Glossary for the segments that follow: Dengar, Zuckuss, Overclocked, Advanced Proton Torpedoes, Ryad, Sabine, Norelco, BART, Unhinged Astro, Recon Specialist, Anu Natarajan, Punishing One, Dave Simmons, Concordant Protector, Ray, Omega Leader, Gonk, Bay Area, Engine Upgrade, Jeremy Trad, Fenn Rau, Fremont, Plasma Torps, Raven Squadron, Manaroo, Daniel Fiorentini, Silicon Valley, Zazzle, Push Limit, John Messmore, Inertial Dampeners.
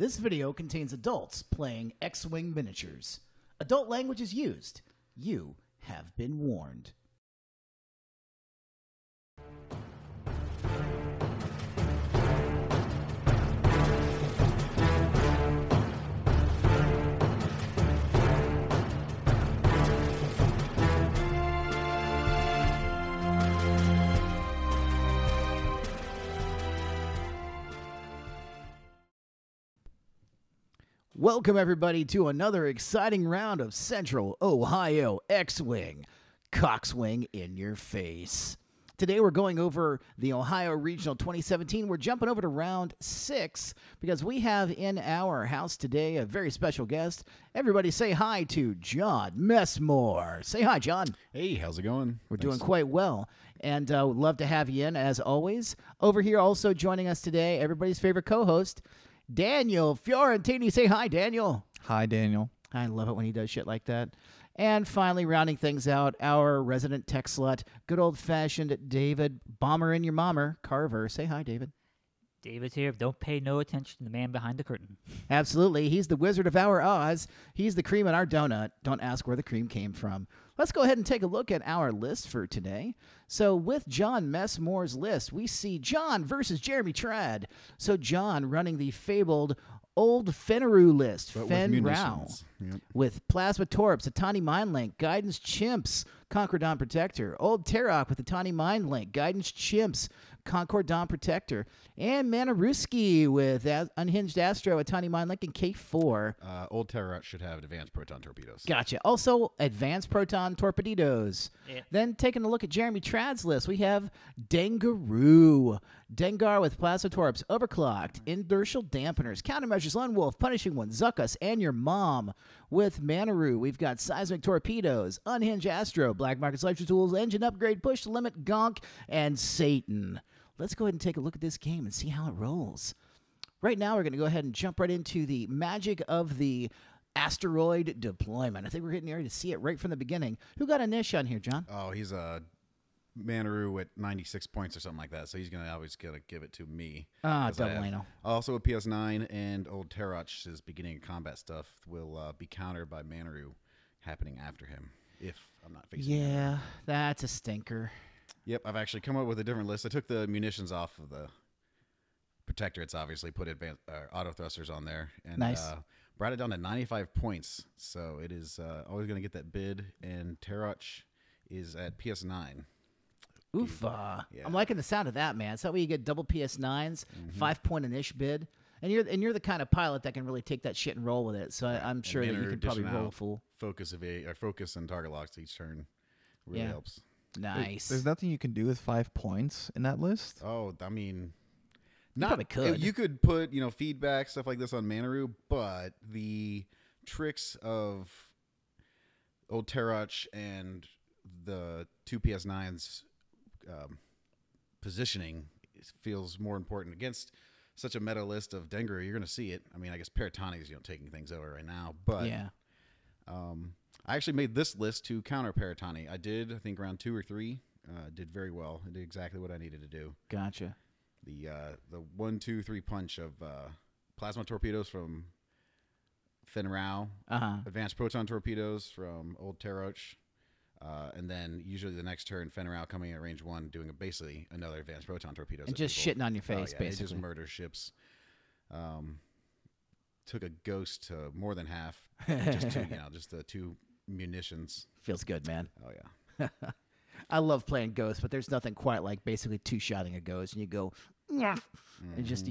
This video contains adults playing X-Wing miniatures. Adult language is used. You have been warned. Welcome, everybody, to another exciting round of Central Ohio X-Wing, Cox Wing in your face. Today, we're going over the Ohio Regional 2017. We're jumping over to round 6 because we have in our house today a very special guest. Everybody say hi to John Messmore. Say hi, John. Hey, how's it going? We're doing quite well, and would love to have you in, as always. Over here, also joining us today, everybody's favorite co-host, Daniel Fiorentini. Say hi, Daniel. Hi, Daniel. I love it when he does shit like that. And finally, rounding things out, our resident tech slut, good old-fashioned David Bomber in your mommer, Carver. Say hi, David. David's here. Don't pay no attention to the man behind the curtain. Absolutely. He's the Wizard of our Oz. He's the cream in our donut. Don't ask where the cream came from. Let's go ahead and take a look at our list for today. So with John Messmore's list, we see John versus Jeremy Trad. So John running the fabled old Fenaroo list, Fenn Rau, with Plasma Torps, a Tawny Mindlink, Guidance Chips, Concordant Protector, old Teroch with a Tawny Mindlink, Guidance Chips, Concordant Protector, and Manaroo with Unhinged Astro, a Tawny Mindlink, and K4. Old Teroch should have Advanced Proton Torpedoes. Gotcha. Also, Advanced Proton Torpedoes. Yeah. Then taking a look at Jeremy Trad's list, we have Dengaroo. Dengar with Plasma Torps, Overclocked, Inertial Dampeners, Countermeasures, Lone Wolf, Punishing One, Zuckuss, and Your Mom. With Manaroo, we've got Seismic Torpedoes, Unhinged Astro, Black Market Selection Tools, Engine Upgrade, Push Limit, Gonk, and Satan. Let's go ahead and take a look at this game and see how it rolls. Right now, we're going to go ahead and jump right into the magic of the asteroid deployment. I think we're getting ready to see it right from the beginning. Who got a niche on here, John? Oh, he's a Manaroo at 96 points or something like that, so he's always gonna give it to me. Ah, double anal. Also a PS9, and old Teroch's beginning combat stuff will be countered by Manaroo happening after him if I'm not facing. Yeah, him. That's a stinker. Yep, I've actually come up with a different list. I took the munitions off of the protector. It's obviously put advanced auto thrusters on there, and nice. Brought it down to 95 points, so it is always going to get that bid. And Teroch is at PS9. Oof. Yeah. I'm liking the sound of that, man. It's that way you get double PS9s, 5-point an-ish bid. And you're the kind of pilot that can really take that shit and roll with it. So right. I'm sure that you can probably roll full. Focus and target locks each turn really helps. Nice. There's nothing you can do with 5 points in that list? Oh, I mean, not. You probably could. You could put, you know, feedback, stuff like this on Manaroo, but the tricks of old Teroch and the two PS9s positioning feels more important against such a meta list of Dengar. You're going to see it. I mean, I guess Paratanni is taking things over right now, but yeah. I actually made this list to counter Paratanni. I did, I think, round 2 or 3. Did very well. I did exactly what I needed to do. Gotcha. The 1-2-3 punch of Plasma Torpedoes from Fenn Rau, Advanced Proton Torpedoes from old Teroch. And then usually the next turn, Fenn Rau coming at range 1, doing basically another Advanced Proton Torpedoes. And just shitting on your face, basically. Just murder ships. Took a ghost to more than half. Just to, you know, just the two munitions. Feels good, man. Oh, yeah. I love playing ghosts, but there's nothing quite like basically two-shotting a ghost, and you go, and just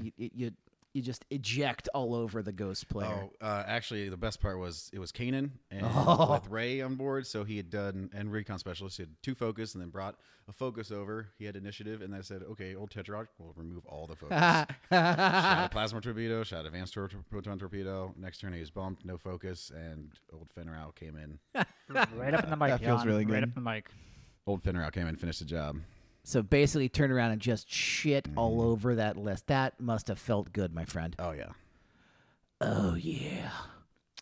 you just eject all over the ghost player. Oh, actually, the best part was it was Kanan and with Ray on board, so he had done, and Recon Specialist, he had 2 focus and then brought a focus over. He had initiative, and I said, okay, old Tetrock will remove all the focus. Shot a Plasma Torpedo, shot Advanced Proton Torpedo. Next turn, he was bumped, no focus, and old Fenn Rau came in. Right up in the mic. That feels really good. Right up in the mic. Old Fenn Rau came in and finished the job. So basically turn around and just shit all over that list. That must have felt good, my friend. Oh, yeah. Oh, yeah.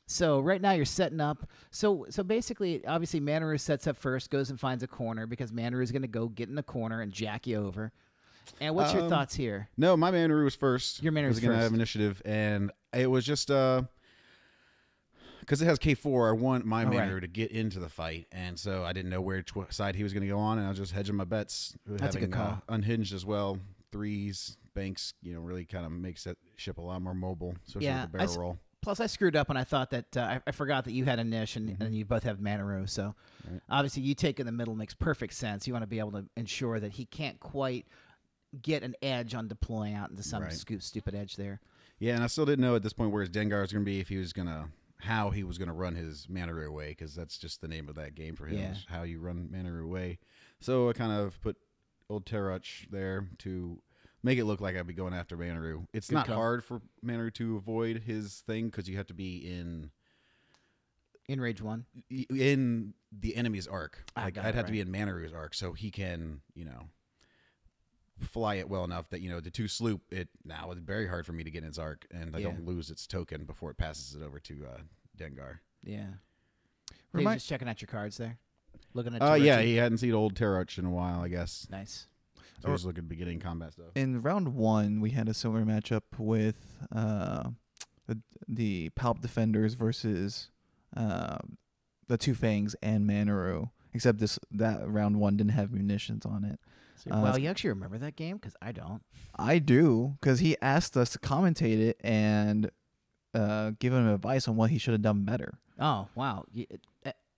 So right now you're setting up. So basically, obviously, Manaroo sets up first, goes and finds a corner because Manaroo is going to go get in the corner and jack you over. And what's your thoughts here? No, my Manaroo was first. Your Manaroo was first. I was going to have initiative, and it was just because it has K4, I want my Manaroo to get into the fight, and so I didn't know where side he was going to go on, and I was just hedging my bets. That's a good call. Unhinged as well, threes, banks, you know, really kind of makes that ship a lot more mobile, especially with the barrel roll. Plus, I screwed up when I thought that I forgot that you had a niche and, and you both have Manaroo. So, obviously, you take in the middle makes perfect sense. You want to be able to ensure that he can't quite get an edge on deploying out into some stupid edge there. Yeah, and I still didn't know at this point where his Dengar was going to be, if he was going to, how he was going to run his Manaroo away, because that's just the name of that game for him, is how you run Manaroo away. So I kind of put old Teroch there to make it look like I'd be going after Manaroo. It's not hard for Manaroo to avoid his thing, because you have to be in Rage 1? In the enemy's arc. Like, I'd have to be in Manaroo's arc, so he can, you know, fly it well enough that, you know, the two sloop it now it's very hard for me to get in its arc, and I don't lose its token before it passes it over to Dengar. Yeah, were you just checking out your cards there, looking at yeah, he hadn't seen old Teroch in a while, I guess. Nice. So I was looking at beginning combat stuff. In round one, we had a similar matchup with the Palp defenders versus the Two Fangs and Manaroo, except that round one didn't have munitions on it. Well, you actually remember that game? Because I don't. I do, because he asked us to commentate it and give him advice on what he should have done better. Oh, wow.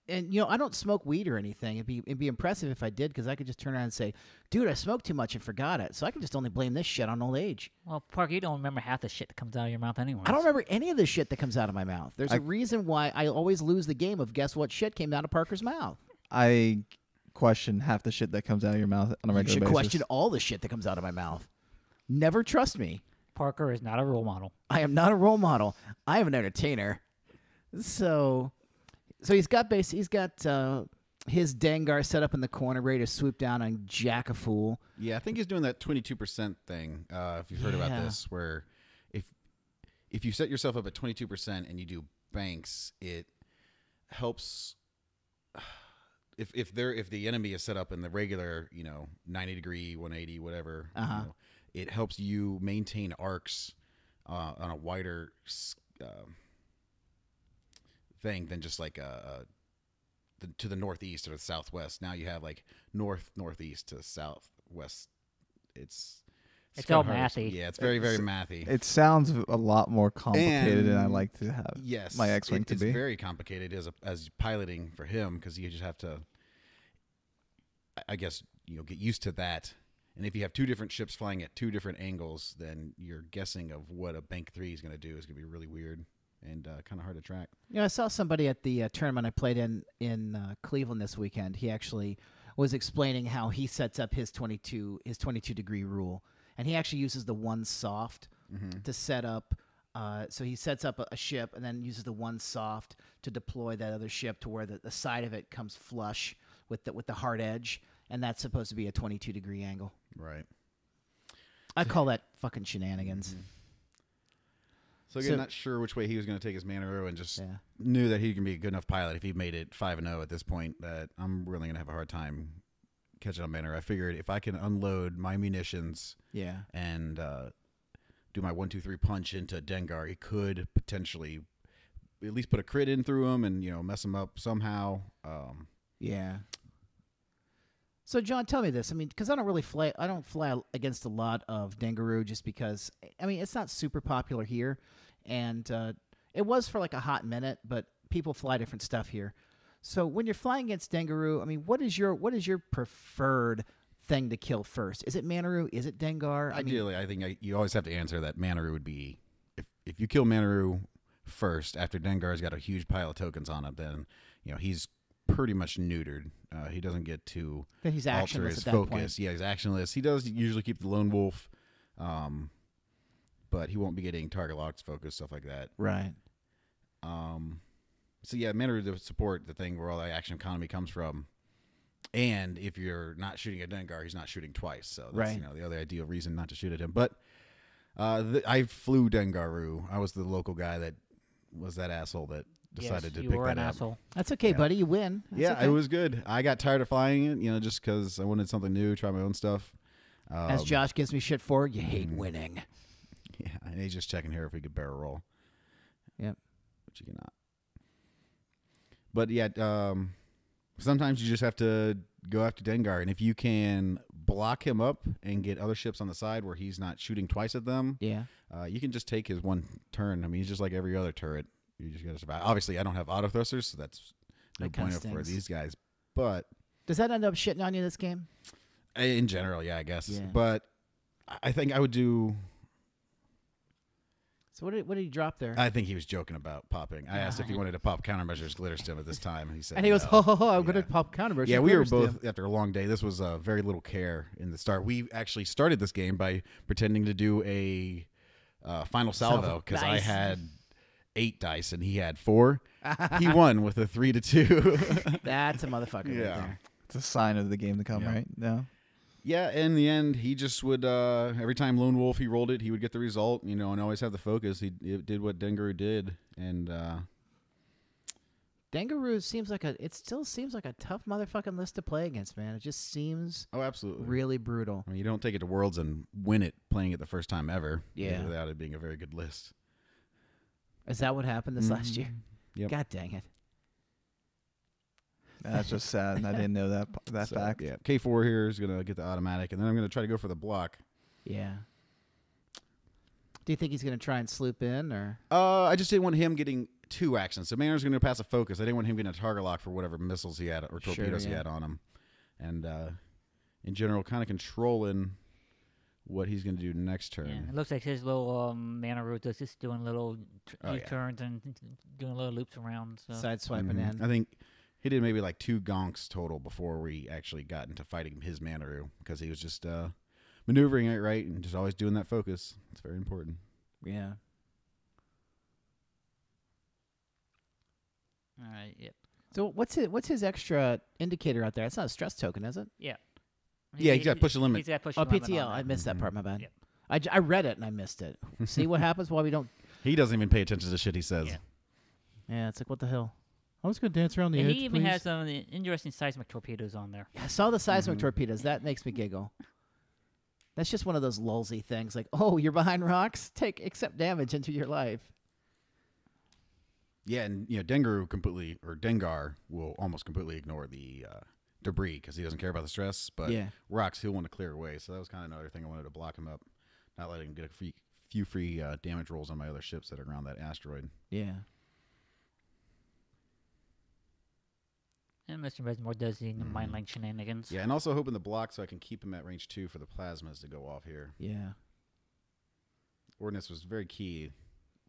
And, you know, I don't smoke weed or anything. It'd be impressive if I did, because I could just turn around and say, dude, I smoked too much and forgot it. So I can just only blame this shit on old age. Well, Parker, you don't remember half the shit that comes out of your mouth anyway. I don't remember any of the shit that comes out of my mouth. There's a reason why I always lose the game of guess what shit came out of Parker's mouth. I question half the shit that comes out of your mouth on a regular basis. You should question all the shit that comes out of my mouth. Never trust me. Parker is not a role model. I am not a role model. I am an entertainer. So he's got his Dengar set up in the corner, ready to swoop down and jack a fool. Yeah, I think he's doing that 22% thing. If you've heard about this, where if you set yourself up at 22% and you do banks, it helps. If the enemy is set up in the regular, you know, 90 degree, 180, whatever, you know, it helps you maintain arcs on a wider thing than just like to the northeast or the southwest. Now you have like northeast to southwest. It's all mathy. Yeah, it's very, very mathy. It sounds a lot more complicated than I like to have my X-Wing to be. It's very complicated as piloting for him, because you just have to, I guess, you know, get used to that. And if you have two different ships flying at two different angles, then your guessing of what a Bank 3 is going to do is going to be really weird and kind of hard to track. Yeah, you know, I saw somebody at the tournament I played in Cleveland this weekend. He actually was explaining how he sets up his 22 degree rule. And he actually uses the one soft to set up. So he sets up a ship and then uses the one soft to deploy that other ship to where the side of it comes flush with the hard edge. And that's supposed to be a 22 degree angle. Right. I call that fucking shenanigans. So, again, not sure which way he was going to take his Manaroo, and just knew that he could be a good enough pilot if he made it 5-0 at this point that I'm really going to have a hard time catching on Manaroo. I figured if I can unload my munitions and do my 1-2-3 punch into Dengar, it could potentially at least put a crit in through him and, you know, mess him up somehow. So, John, tell me this. I mean, because I don't fly against a lot of Dengaroo, just because, I mean, it's not super popular here. And it was for like a hot minute, but people fly different stuff here. So when you're flying against Dengaroo, I mean, what is your preferred thing to kill first? Is it Manaroo? Is it Dengar? Ideally, I think you always have to answer that Manaroo would be, if you kill Manaroo first after Dengar's got a huge pile of tokens on him, then, you know, he's pretty much neutered. He doesn't get to alter his focus. Yeah, he's actionless. He does usually keep the Lone Wolf, but he won't be getting target locked focus, stuff like that. Right. So, yeah, Manaroo to support the thing where all the action economy comes from. And if you're not shooting at Dengar, he's not shooting twice. So that's, you know, the other ideal reason not to shoot at him. But I flew Dengaroo. I was the local guy that was that asshole that decided to pick that up. Yes, you were an asshole. That's okay, buddy. You win. That's it was good. I got tired of flying it, you know, just because I wanted something new, try my own stuff. As Josh gives me shit for, you hate winning. Yeah, and he's just checking here if we could barrel roll. Yep. Which you cannot. But yeah, sometimes you just have to go after Dengar, and if you can block him up and get other ships on the side where he's not shooting twice at them, yeah, you can just take his one turn. I mean, he's just like every other turret. You just got to survive. Obviously, I don't have auto thrusters, so that's no point for these guys. But does that end up shitting on you this game? In general, yeah, I guess. Yeah. But I think I would do. So what did he drop there? I think he was joking about popping. I asked if he wanted to pop countermeasures glitter stem at this time, and he said, and he goes, "Ho ho ho! I'm going to pop countermeasures." Yeah, we were both after a long day. This was very little care in the start. We actually started this game by pretending to do a final salvo because I had 8 dice and he had 4. He won with a 3-2. That's a motherfucker. Yeah, right there. It's a sign of the game to come, right? No. Yeah, in the end, he just would, every time Lone Wolf, he rolled it, he would get the result, you know, and always have the focus. He did what Dengaroo did, and... Dengaroo seems like it still seems like a tough motherfucking list to play against, man. It just seems... Oh, absolutely. Really brutal. I mean, you don't take it to Worlds and win it playing it the first time ever. Yeah. Without it being a very good list. Is that what happened this last year? Yep. God dang it. That's just sad, and I didn't know that fact. Yeah, K4 here is going to get the automatic, and then I'm going to try to go for the block. Yeah. Do you think he's going to try and sloop in? Or? I just didn't want him getting 2 actions. So Manor's going to pass a focus. I didn't want him getting a target lock for whatever missiles he had or torpedoes he had on him. And in general, kind of controlling what he's going to do next turn. Yeah, it looks like his little Manaroo is just doing little U-turns and doing little loops around. So. Sideswiping in. I think... He did maybe like 2 gonks total before we actually got into fighting his Manaroo because he was just maneuvering it right and just always doing that focus. It's very important. Yeah. All right. Yep. So what's his extra indicator out there? That's not a stress token, is it? Yeah. Yeah, he's got push the limit. He's got push the limit. Oh, PTL. I missed that part. My bad. Yep. I read it and I missed it. See what happens while we don't. He doesn't even pay attention to shit he says. Yeah. It's like what the hell. I was going to dance around the edge, he even has some interesting seismic torpedoes on there. Yeah, I saw the seismic torpedoes. That makes me giggle. That's just one of those lulzy things. Like, oh, you're behind rocks? Accept damage into your life. Yeah, and you know, Dengar will almost completely ignore the debris because he doesn't care about the stress. But rocks, he'll want to clear away. So that was kind of another thing I wanted to block him up, not letting him get a few free damage rolls on my other ships that are around that asteroid. Yeah. And Mr. Messmore does the Mindlink shenanigans. Yeah, and also hoping the block so I can keep him at range 2 for the plasmas to go off here. Yeah. Ordnance was very key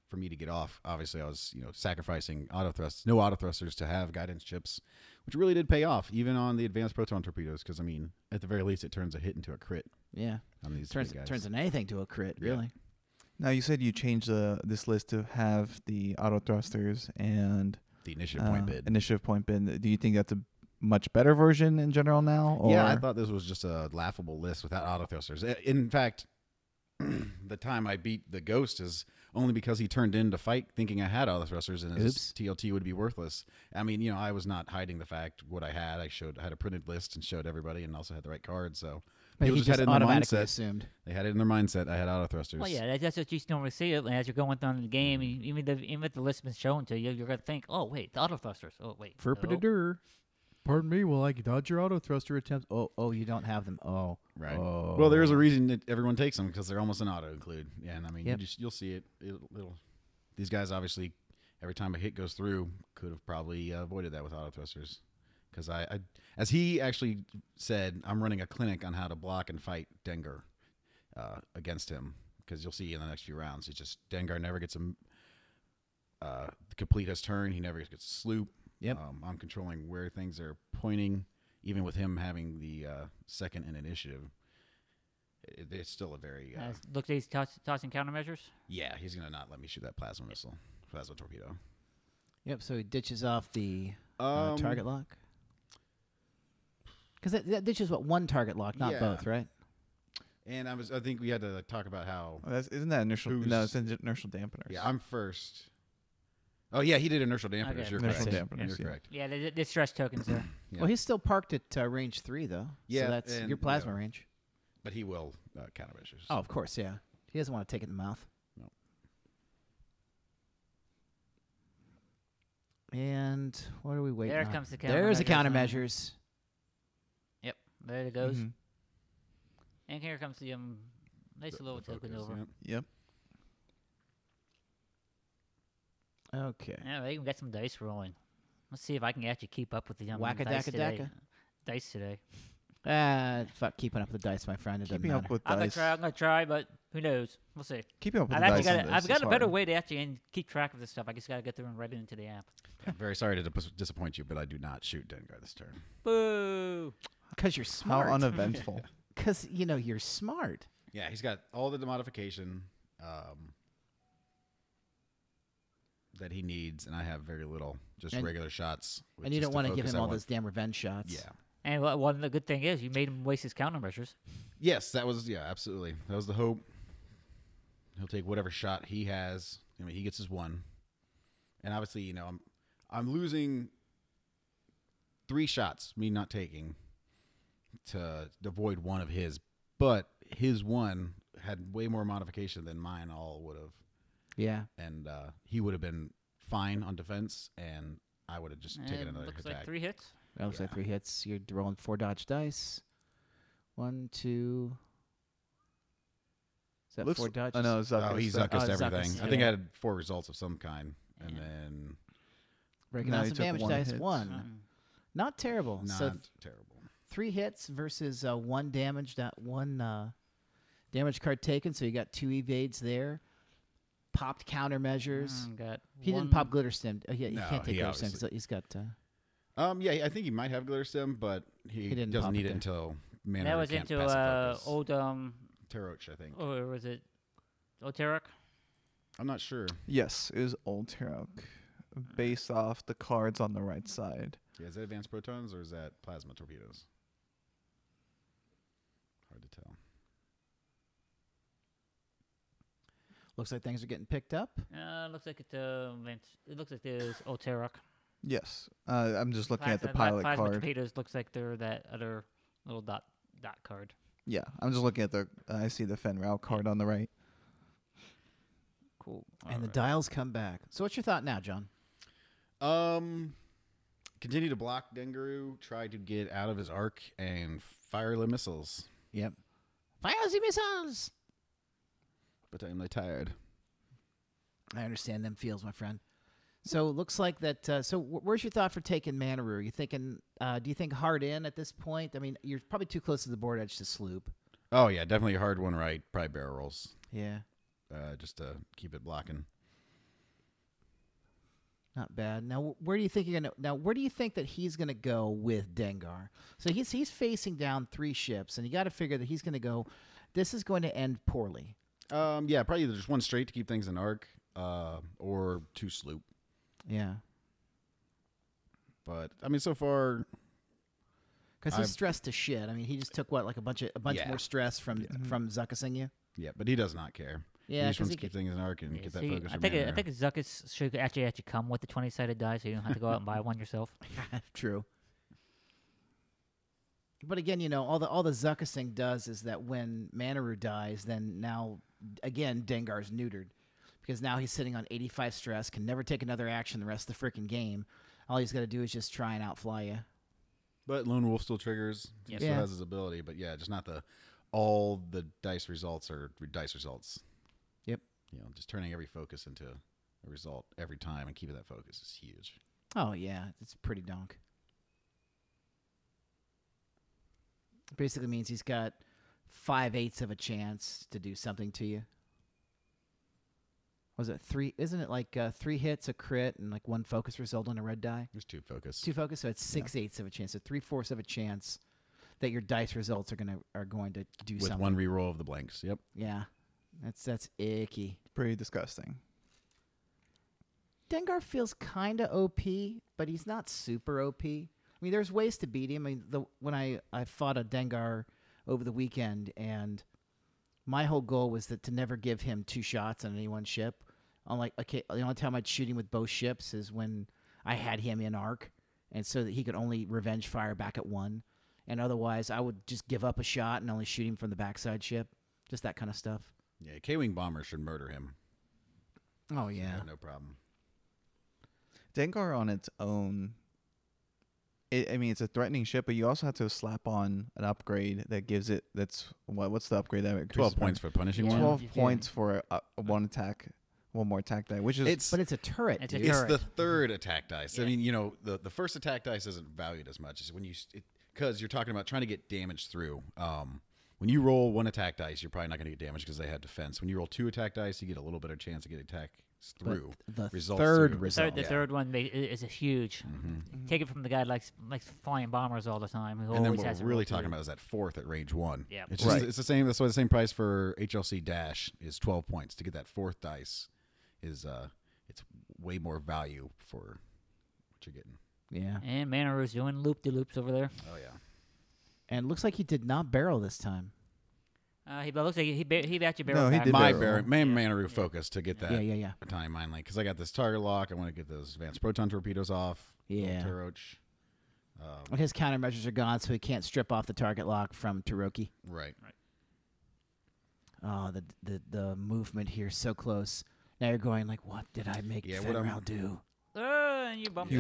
for me to get off. Obviously, I was sacrificing auto thrusts, no auto thrusters to have guidance chips, which really did pay off, even on the advanced proton torpedoes, because, I mean, at the very least, it turns a hit into a crit. Yeah. On these guys. Turns anything to a crit, really. Now, you said you changed this list to have the auto thrusters and... The initiative point bid. Initiative point bid. Do you think that's a much better version in general now? Or? Yeah, I thought this was just a laughable list without auto thrusters. In fact, the time I beat the Ghost is only because he turned in to fight thinking I had auto thrusters and his TLT would be worthless. I mean, I was not hiding the fact what I had. I had a printed list and showed everybody and also had the right card. So people just had it in their mindset. Assumed. They had it in their mindset. I had auto thrusters. Well, yeah, that's what you normally see. As you're going down in the game, even if the list has been shown to you, you're going to think, oh, wait, the auto thrusters. Oh, wait. Pardon me, will I dodge your auto thruster attempts? Oh, you don't have them. Oh. Right. Oh. Well, there's a reason that everyone takes them because they're almost an auto include. Yeah, and I mean, you'll see it. These guys, obviously, every time a hit goes through, could have probably avoided that with auto thrusters. Because I, as he actually said, I'm running a clinic on how to block and fight Dengar against him. Because you'll see in the next few rounds, it's just Dengar never gets a complete his turn. He never gets a sloop. Yep. I'm controlling where things are pointing. Even with him having the second in initiative, it's still a very... looks like he's tossing countermeasures? Yeah, he's going to not let me shoot that plasma missile. Plasma torpedo. Yep, so he ditches off the target lock? Because that ditches, one target lock, not both, right? And I think we had to talk about how... Oh, isn't that inertial? No, it's inertial dampeners. Yeah, I'm first. Oh, yeah, he did inertial dampeners. Okay. You're correct. Yeah, the stress tokens there. Well, he's still parked at range 3, though. Yeah. So that's your plasma range. But he will countermeasures. Oh, of course, yeah. He doesn't want to take it in the mouth. No. And what are we waiting on? There comes the countermeasures. There's the countermeasures. Yep, there it goes. Mm-hmm. And here comes the nice little token over. Yep. Okay. Yeah, we can get some dice rolling. Let's see if I can actually keep up with the dice today. Fuck keeping up with the dice, my friend. It keeping up with dice. I'm gonna try, but who knows? We'll see. Keeping up with the dice. I've got a better way to actually keep track of this stuff. I just gotta get through and write it into the app. I'm very sorry to disappoint you, but I do not shoot Dengar this turn. Boo! Because you're smart. How uneventful. Because you know you're smart. Yeah, he's got all the modification that he needs, and I have very little, just regular shots. And you don't want to give him all those damn revenge shots. Yeah. And one the good thing is you made him waste his countermeasures. Yes, that was, yeah, absolutely. That was the hope. He'll take whatever shot he has. I mean, he gets his one. And obviously, you know, I'm losing 3 shots, me not taking, to avoid one of his. But his one had way more modification than mine all would have. Yeah. And he would have been fine on defense, and I would have just taken another attack. Looks like 3 hits. That looks like 3 hits. You're rolling 4 dodge dice. 1, 2. Is that 4 dodge? Oh, no, Zuckuss. Oh, he Zuckussed everything. Yeah. I think I had 4 results of some kind. And then... breaking down some damage dice. 1. Not terrible. Not terrible. 3 hits versus 1 damage. Damage card taken, so you got 2 evades there. Popped countermeasures. He didn't pop glitter stim. Oh, yeah, no, he can't take glitter stim because he's got... yeah, I think he might have glitter stim, but he doesn't need it until Manaroo. That was into old Teroch, I think. Oh, was it old Teroch? I'm not sure. Yes, it was old Teroch, based off the cards on the right side. Yeah, is that advanced protons or is that plasma torpedoes? Hard to tell. Looks like things are getting picked up. Looks like it looks like there's old Teroch. Yes, I'm just looking at the pilot card. Plasma torpedoes looks like they're that other little dot card. Yeah, I'm just looking at the. I see the Fenn Rau card on the right. Cool. And the dials come back. So what's your thought now, John? Continue to block Dengaroo. Try to get out of his arc and fire the missiles. Yep. Fire the missiles. But I'm tired. I understand them feels, my friend. So it looks like that. So where's your thought for taking Manaroo? Are you thinking? Do you think hard in at this point? I mean, you're probably too close to the board edge to sloop. Oh yeah, definitely a hard one, right? Probably barrel rolls. Yeah. Just to keep it blocking. Not bad. Now, where do you think you're gonna? Now, where do you think that he's gonna go with Dengar? So he's facing down 3 ships, and you got to figure that he's gonna go. This is going to end poorly. Yeah, probably either just one straight to keep things in arc, or 2 sloop. Yeah, but I mean, so far, because he's stressed to shit. I mean, he just took what, like a bunch more stress from Zuckussing you. Yeah, but he does not care. Yeah, he just wants to keep things in arc and get that focus. I think Zuckuss should actually come with the 20-sided die, so you don't have to go out and buy one yourself. True. But again, you know, all the Zuckussing does is that when Manaroo dies, then now again Dengar's neutered. Because now he's sitting on 85 stress, can never take another action the rest of the freaking game. All he's got to do is just try and outfly you. But Lone Wolf still triggers. He still has his ability. But yeah, just not all the dice results are dice results. Yep. You know, just turning every focus into a result every time and keeping that focus is huge. Oh, yeah. It's pretty donk. It basically means he's got 5/8 of a chance to do something to you. Was it 3? Isn't it like 3 hits, a crit, and like 1 focus result on a red die? There's 2 focus. 2 focus, so it's 6/8 of a chance. So 3/4 of a chance that your dice results are going to do something. With 1 reroll of the blanks. Yep. Yeah, that's icky. Pretty disgusting. Dengar feels kind of OP, but he's not super OP. I mean, there's ways to beat him. I mean, when I fought a Dengar over the weekend, and my whole goal was to never give him 2 shots on any one ship. I'm like, okay, the only time I'd shoot him with both ships is when I had him in arc, and so that he could only revenge fire back at 1. And otherwise, I would just give up a shot and only shoot him from the backside ship. Just that kind of stuff. Yeah, K-Wing bombers should murder him. Oh, yeah. No problem. Dengar on its own, I mean, it's a threatening ship, but you also have to slap on an upgrade that gives it, what's the upgrade? That 12 points for punishing one? 12 points for one attack. One more attack die, which is... But it's a turret, dude. It's the third attack dice. Yeah. I mean, you know, the first attack dice isn't valued as much. It's when you... Because you're talking about trying to get damage through. When you roll one attack dice, you're probably not going to get damage because they have defense. When you roll two attack dice, you get a little better chance to get attack through. But the third one is a huge... Mm-hmm. Take it from the guy likes flying bombers all the time. And then what we're really talking about is that fourth at range one. Yeah, it's the same. That's why the same price for HLC Dash is 12 points. To get that fourth dice is it's way more value for what you're getting. Yeah. And Manaroo's doing loop-de-loops over there. Oh, yeah. And it looks like he did not barrel this time. He looks like he actually barreled. No, he did barrel. Manaroo focused to get that time mind link. Because I got this target lock. I want to get those advanced proton torpedoes off. Yeah. Teroch. His countermeasures are gone, so he can't strip off the target lock from Teroch. Right. Right. Oh, the movement here so close. Now you're going like, what did I make Fenn Rau do? And you bumped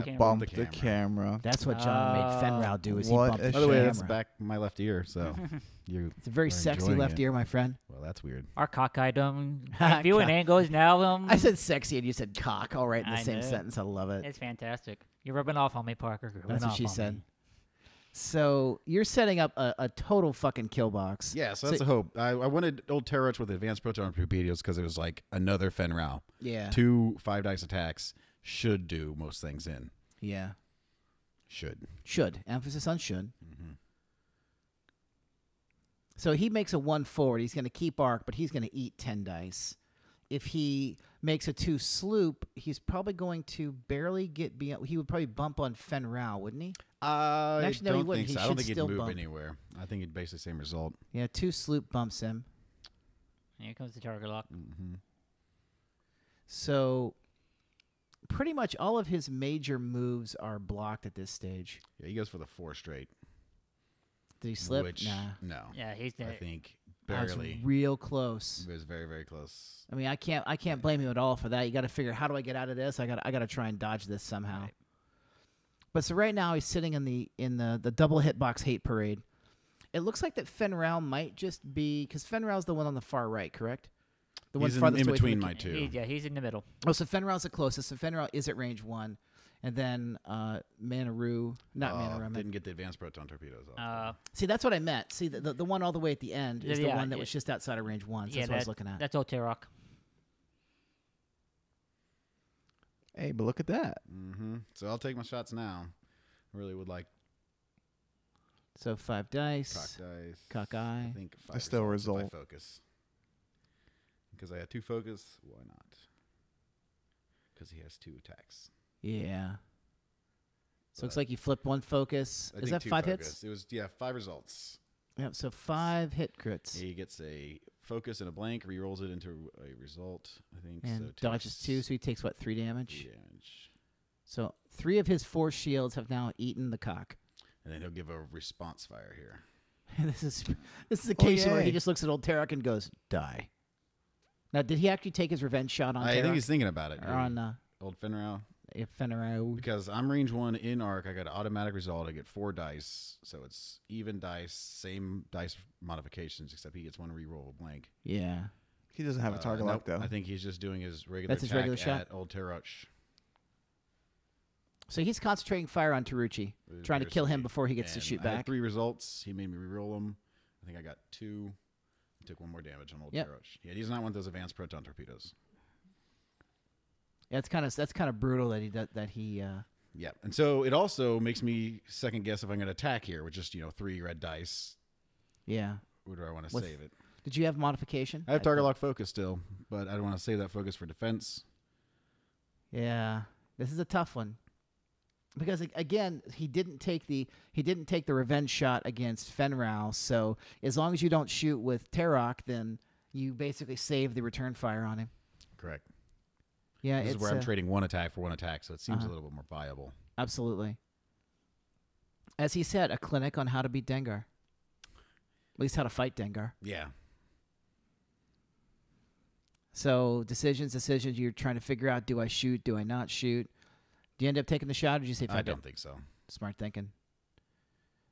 the camera. That's what John made Fenn Rau do. Is he bumped the camera? By the way, that's back my left ear. So it's a very sexy left ear, my friend. Well, that's weird. Our cockeyed viewing angles now. I said sexy, and you said cock. All right, in the same sentence. I love it. It's fantastic. You're rubbing off on me, Parker. That's what she said. So you're setting up a total fucking kill box. Yeah, so that's a hope. I wanted old Teroch with advanced proton torpedoes because it was like another Fenn Rau. Yeah, 2 5 dice attacks. Should do most things in. Yeah. Should. Should. Emphasis on should. Mm-hmm. So he makes a 1 forward. He's going to keep arc, but he's going to eat 10 dice. If he makes a 2 sloop, he's probably going to barely get beyond. He would probably bump on Fenn Rau, wouldn't he? Actually, no, he wouldn't. I don't think he'd move anywhere. I think he'd basically same result. Yeah, 2 sloop bumps him. Here comes the target lock. Mm-hmm. So... pretty much all of his major moves are blocked at this stage. Yeah, he goes for the 4 straight. Did he slip? No. Yeah, he's dead. I think barely. That's real close. It was very, very close. I mean, I can't blame him at all for that. You got to figure, how do I get out of this? I got to try and dodge this somehow. Right. But so right now he's sitting in the double hitbox hate parade. It looks like that Fenn Rau might just be, because Fenn Rau's the one on the far right, correct? The one's farthest away from the camera. He's in between my two. Yeah, he's in the middle. Oh, so Fenn Rau's the closest. So Fenn Rau is at range 1. And then Manaroo, not Manaroo. Didn't get the advanced proton torpedoes off. See, that's what I meant. See, the one all the way at the end is the one that was just outside of range 1. So yeah, that's what I was looking at. That's all Teroch. Hey, but look at that. Mm-hmm. So I'll take my shots now. I really would like. So 5 dice. Cock dice. Cock eye. I think 5 dice. Still result. If I focus. Because I had 2 focus, why not? Because he has 2 attacks. Yeah. So looks like you flipped 1 focus. Is that 5 focus. Hits? It was 5 results. Yep. So 5 hit crits. He gets a focus and a blank, re-rolls it into a result. I think. And so dodges 2, so he takes what, 3 damage? 3 damage. So 3 of his 4 shields have now eaten the cock. And then he'll give a response fire here. this is the case where he just looks at old Teroch and goes, die. Now, did he actually take his revenge shot on Teroch? I think he's thinking about it. Or on old Fenn Rau? Yeah, Fenn Rau. Because I'm range 1 in arc. I got an automatic result. I get 4 dice. So it's even dice, same dice modifications, except he gets 1 reroll blank. Yeah. He doesn't have a target lock, though. I think he's just doing his regular attack shot at old Teroch. So he's concentrating fire on Teroch, trying to kill him before he gets to shoot back. I had 3 results. He made me reroll them. I think I got 2. Took 1 more damage on old Teroch. Yeah, he does not want those advanced proton torpedoes. Yeah, that's kind of brutal that he. Yeah, and so it also makes me second guess if I'm going to attack here with just 3 red dice. Yeah. Where do I want to save it? Did you have modification? I have target lock focus still, but I don't want to save that focus for defense. Yeah, this is a tough one because again he didn't take the revenge shot against Fenn Rau, so as long as you don't shoot with Teroch, then you basically save the return fire on him. Correct. Yeah, this is where I'm trading 1 attack for 1 attack, so it seems a little bit more viable. Absolutely. as he said, a clinic on how to beat Dengar. At least how to fight Dengar. Yeah. So decisions. You're trying to figure out, do I shoot? Do I not shoot? Do you end up taking the shot, or do you say fuck it? I don't think so. Smart thinking.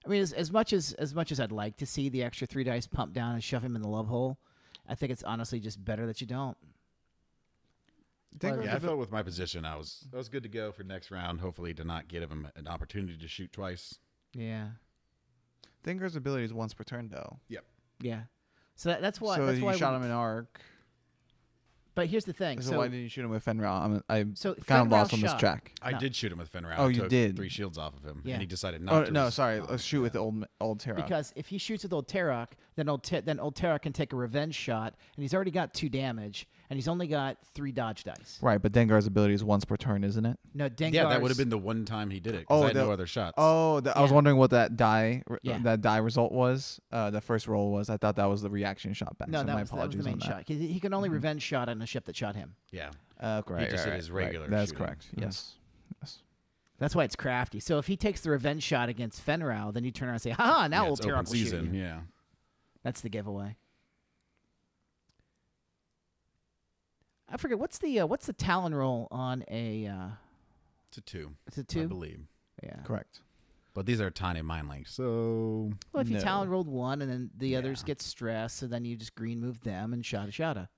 I mean, as much as I'd like to see the extra 3 dice pump down and shove him in the love hole, I think it's honestly just better that you don't. Yeah, I felt with my position, I was good to go for next round. Hopefully, to not give him an opportunity to shoot twice. Yeah. Dengar's ability is once per turn, though. Yep. Yeah. So that's why you shot him in arc. But here's the thing. So why didn't you shoot him with Fenn Rau? I'm kind of lost on this track. I did shoot him with Fenn Rau. Oh, you did. 3 shields off of him, yeah. And he decided not to. No, sorry. Let's shoot with the old Teroch. Because if he shoots with old Teroch, then old Teroch can take a revenge shot, and he's already got 2 damage, and he's only got 3 dodge dice. Right, but Dengar's ability is once per turn, isn't it? No, Dengar's... Yeah, that would have been the one time he did it. Oh, I had no other shots. Oh, yeah. I was wondering what that die result was. The first roll was. I thought that was the reaction shot back. No, so my apologies that was the main shot. He can only revenge shot on a ship that shot him. Yeah. Right. He just did his regular shooting. That's correct. Yes. Yes. That's why it's crafty. So if he takes the revenge shot against Fenn Rau, then you turn around and say, ha, now we'll tear up the season. Yeah. That's the giveaway. I forget what's the Talon roll on a. It's a 2. It's a 2, I believe. Yeah, correct. But these are tiny mind links, so. Well, if you Talon rolled 1 and then the others get stressed, so then you just green move them and shada.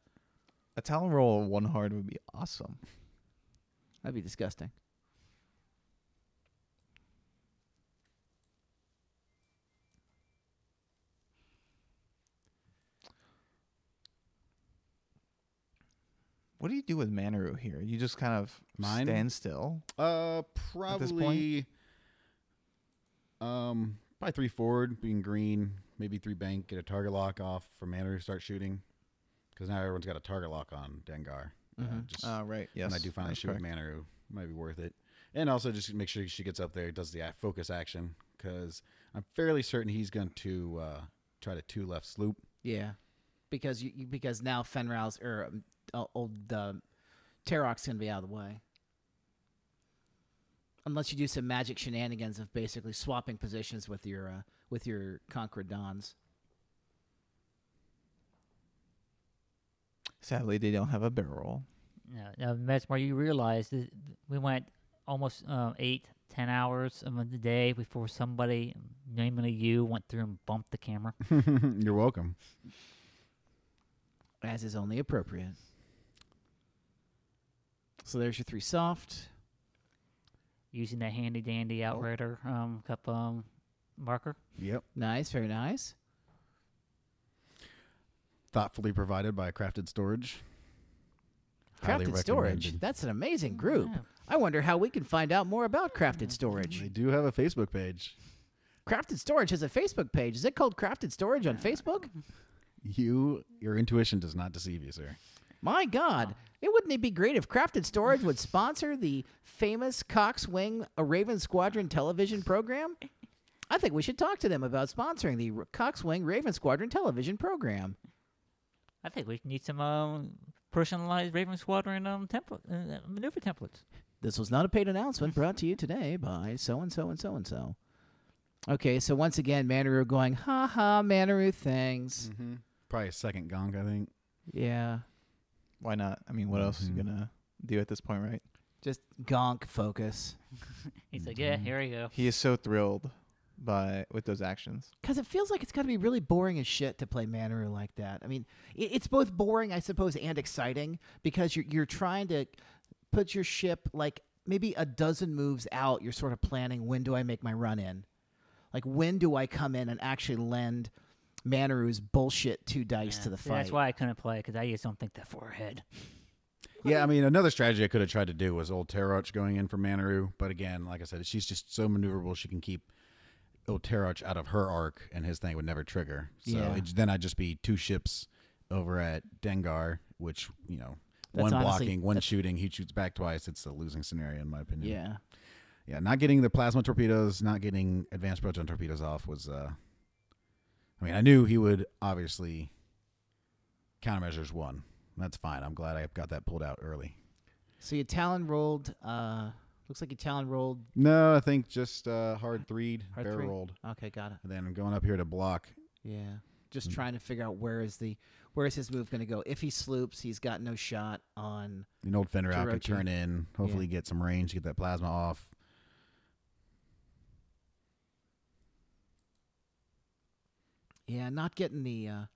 A Talon roll 1 hard would be awesome. That'd be disgusting. What do you do with Manaroo here? You just kind of stand still. Probably. At this point? Probably 3 forward, being green, maybe 3 bank, get a target lock off for Manaroo to start shooting, because now everyone's got a target lock on Dengar. Right. Yes. When I do finally shoot with Manaroo, it might be worth it. And also just make sure she gets up there, does the focus action, because I'm fairly certain he's going to try to 2 left sloop. Yeah, because because now Fenn Rau's old Teroch's going to be out of the way. Unless you do some magic shenanigans of basically swapping positions with your Concordons. Sadly, they don't have a barrel roll. Yeah, Messmore, you realize that we went almost 8-10 hours of the day before somebody, namely you, went through and bumped the camera. You're welcome. As is only appropriate. So there's your 3 soft. Using that handy-dandy outrider cup marker. Yep. Nice, very nice. Thoughtfully provided by Crafted Storage. Crafted Storage? That's an amazing group. Yeah. I wonder how we can find out more about Crafted Storage. They do have a Facebook page. Crafted Storage has a Facebook page. Is it called Crafted Storage on Facebook? Your intuition does not deceive you, sir. My God. Wouldn't it be great if Crafted Storage would sponsor the famous Cox Wing, a Raven Squadron television program? I think we should talk to them about sponsoring the Cox Wing Raven Squadron television program. I think we need some personalized Raven Squadron maneuver templates. This was not a paid announcement brought to you today by so-and-so and so-and-so. Okay, so once again, Manaroo going, ha-ha, Manaroo things. Mm-hmm. Probably a second Gonk, I think. Yeah. Why not? I mean, what else is he gonna do at this point, right? Just Gonk focus. He's like, yeah, here we go. He is so thrilled with those actions. Because it feels like it's got to be really boring as shit to play Manaroo like that. I mean, it's both boring, I suppose, and exciting, because you're trying to put your ship like maybe a dozen moves out. You're sort of planning, when do I make my run in? Like, when do I come in and actually lend Manaroo's bullshit 2 dice to the fight? That's why I couldn't play, because I just don't think that far ahead. Yeah, I mean, another strategy I could have tried to do was old Teroch going in for Manaroo, but again, like I said, she's just so maneuverable, she can keep old Teroch out of her arc, and his thing would never trigger. So then I'd just be 2 ships over at Dengar, which, you know, that's one blocking, one shooting, he shoots back twice. It's a losing scenario, in my opinion. Yeah. Yeah, not getting the plasma torpedoes, not getting advanced proton torpedoes off was, I mean, I knew he would obviously countermeasures 1. That's fine. I'm glad I got that pulled out early. So you Talon rolled Looks like you talon rolled. No, I think just hard threed, barrel rolled. Okay, got it. And then I'm going up here to block. Yeah, just trying to figure out where is his move going to go. If he sloops, he's got no shot on. An old Fenn Rau could turn in. Hopefully, get some range, get that plasma off. Yeah, not getting the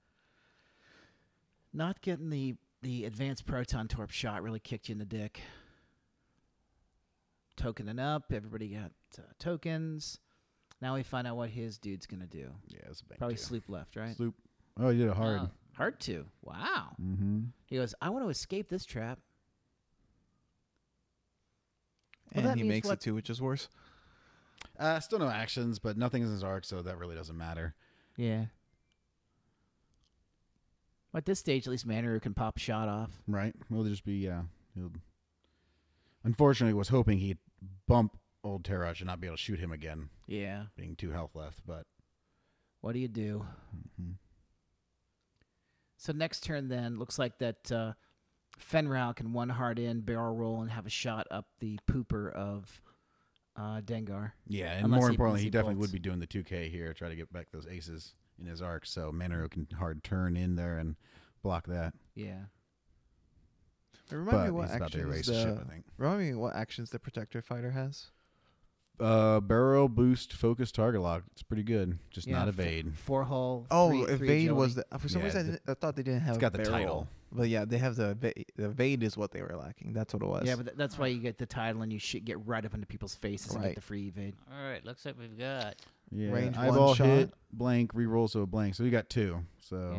advanced proton torp shot really kicked you in the dick. Tokening up, everybody got tokens. Now we find out what his dude's gonna do. Yeah, it's a bang probably two. Sloop left, right? Sloop. Oh, you did a hard. Oh, hard two. Wow. Mm-hmm. He goes, I want to escape this trap. And he makes it too, which is worse. Still no actions, but nothing's in his arc, so that really doesn't matter. Yeah. At this stage, at least Manaroo can pop a shot off. Right. We'll just be, unfortunately, was hoping he'd bump old Teroch and not be able to shoot him again. Yeah. Being 2 health left, but. What do you do? Mm-hmm. So next turn, then, looks like that Fenn Rau can one hard in, barrel roll, and have a shot up the pooper of Dengar. Yeah, and more importantly, he definitely would be doing the 2K here, try to get back those aces in his arc, so Manaroo can hard turn in there and block that. Yeah. Remind me what actions the Protector Fighter has. Barrel, boost, focus, target lock. It's pretty good. Just not evade. 4-hull. Oh, evade was the... For some reason, I thought they didn't have barrel. It's got the title. But yeah, they have the evade is what they were lacking. That's what it was. Yeah, but that's why you get the title and you should get right up into people's faces and get the free evade. All right, looks like we've got... Yeah, range eyeball hit, blank, re-roll, so blank. So we got 2. So,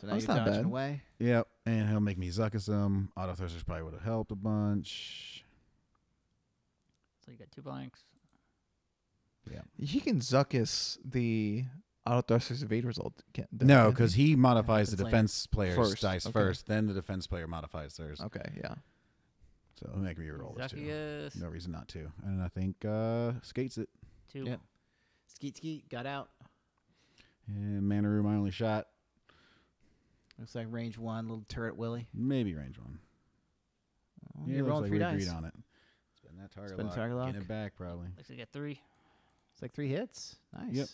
so now you're dodging away. Yep, and he'll make me Zuckuss him. Auto thrusters probably would have helped a bunch. So you got 2 blanks. Yeah, he can Zuckuss the auto thrusters evade result. No, because he modifies the defense player's dice first, then the defense player modifies theirs. Okay, yeah. So he'll make me re-roll this too. No reason not to. And I think skates it. 2. Yep. Skeet skeet got out. And Manaroo, my only shot. Looks like range 1, little turret Willy. Maybe range 1. Oh, yeah, you're rolling like 3 dice. Agreed on it. Spend that target lock. Getting it back probably. Looks like I got 3. It's like 3 hits. Nice. Yep.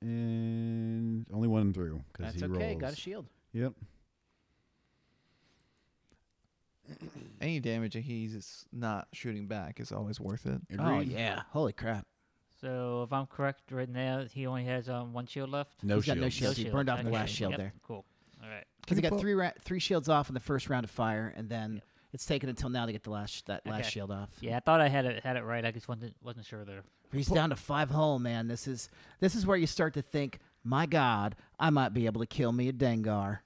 And only 1 through because he rolls. That's okay. Got a shield. Yep. Any damage that he's not shooting back is always worth it. Agreed. Oh yeah! Holy crap! So, if I'm correct right now, he only has 1 shield left? No shield. He's got no shield. He burned off the last shield there. Cool. All right. Because he got 3 shields off in the first round of fire, and then it's taken until now to get the last shield off. Yeah, I thought I had it right. I just wasn't sure there. He's down to 5-hull, man. This is where you start to think, my God, I might be able to kill me a Dengar.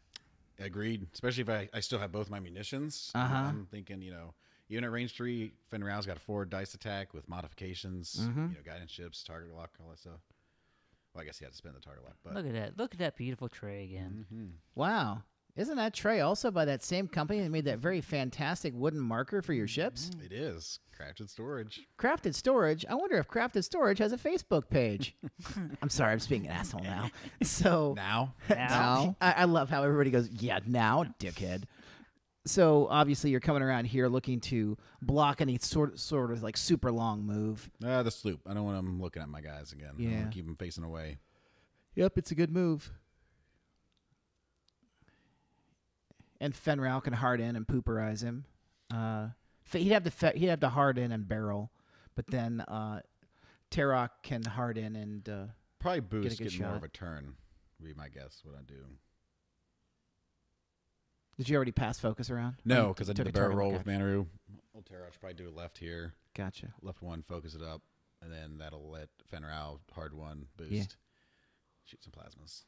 Agreed. Especially if I still have both my munitions. Uh-huh. I'm thinking, you know... Even at range 3, Fenn Rau's got a 4 dice attack with modifications, you know, guidance chips, target lock, all that stuff. Well, I guess he had to spend the target lock. But look at that! Look at that beautiful tray again. Mm-hmm. Wow! Isn't that tray also by that same company that made that very fantastic wooden marker for your ships? It is Crafted Storage. Crafted Storage. I wonder if Crafted Storage has a Facebook page. I'm sorry, I'm just being an asshole now. So now. I love how everybody goes, yeah, now, dickhead. So obviously you're coming around here looking to block any sort of like super long move. The sloop. I don't want him looking at my guys again. Yeah. I don't want to keep him facing away. Yep, it's a good move. And Fenn Rau can hard in and pooperize him. He'd have to hard in and barrel, but then Teroch can hard in and probably boost get more of a turn. Would be my guess. What I do. Did you already pass focus around? No, because I did the barrel roll with Manaroo. Old Teroch should probably do a left here. Gotcha. Left 1, focus it up, and then that'll let Fenn Rau hard 1 boost. Yeah. Shoot some plasmas.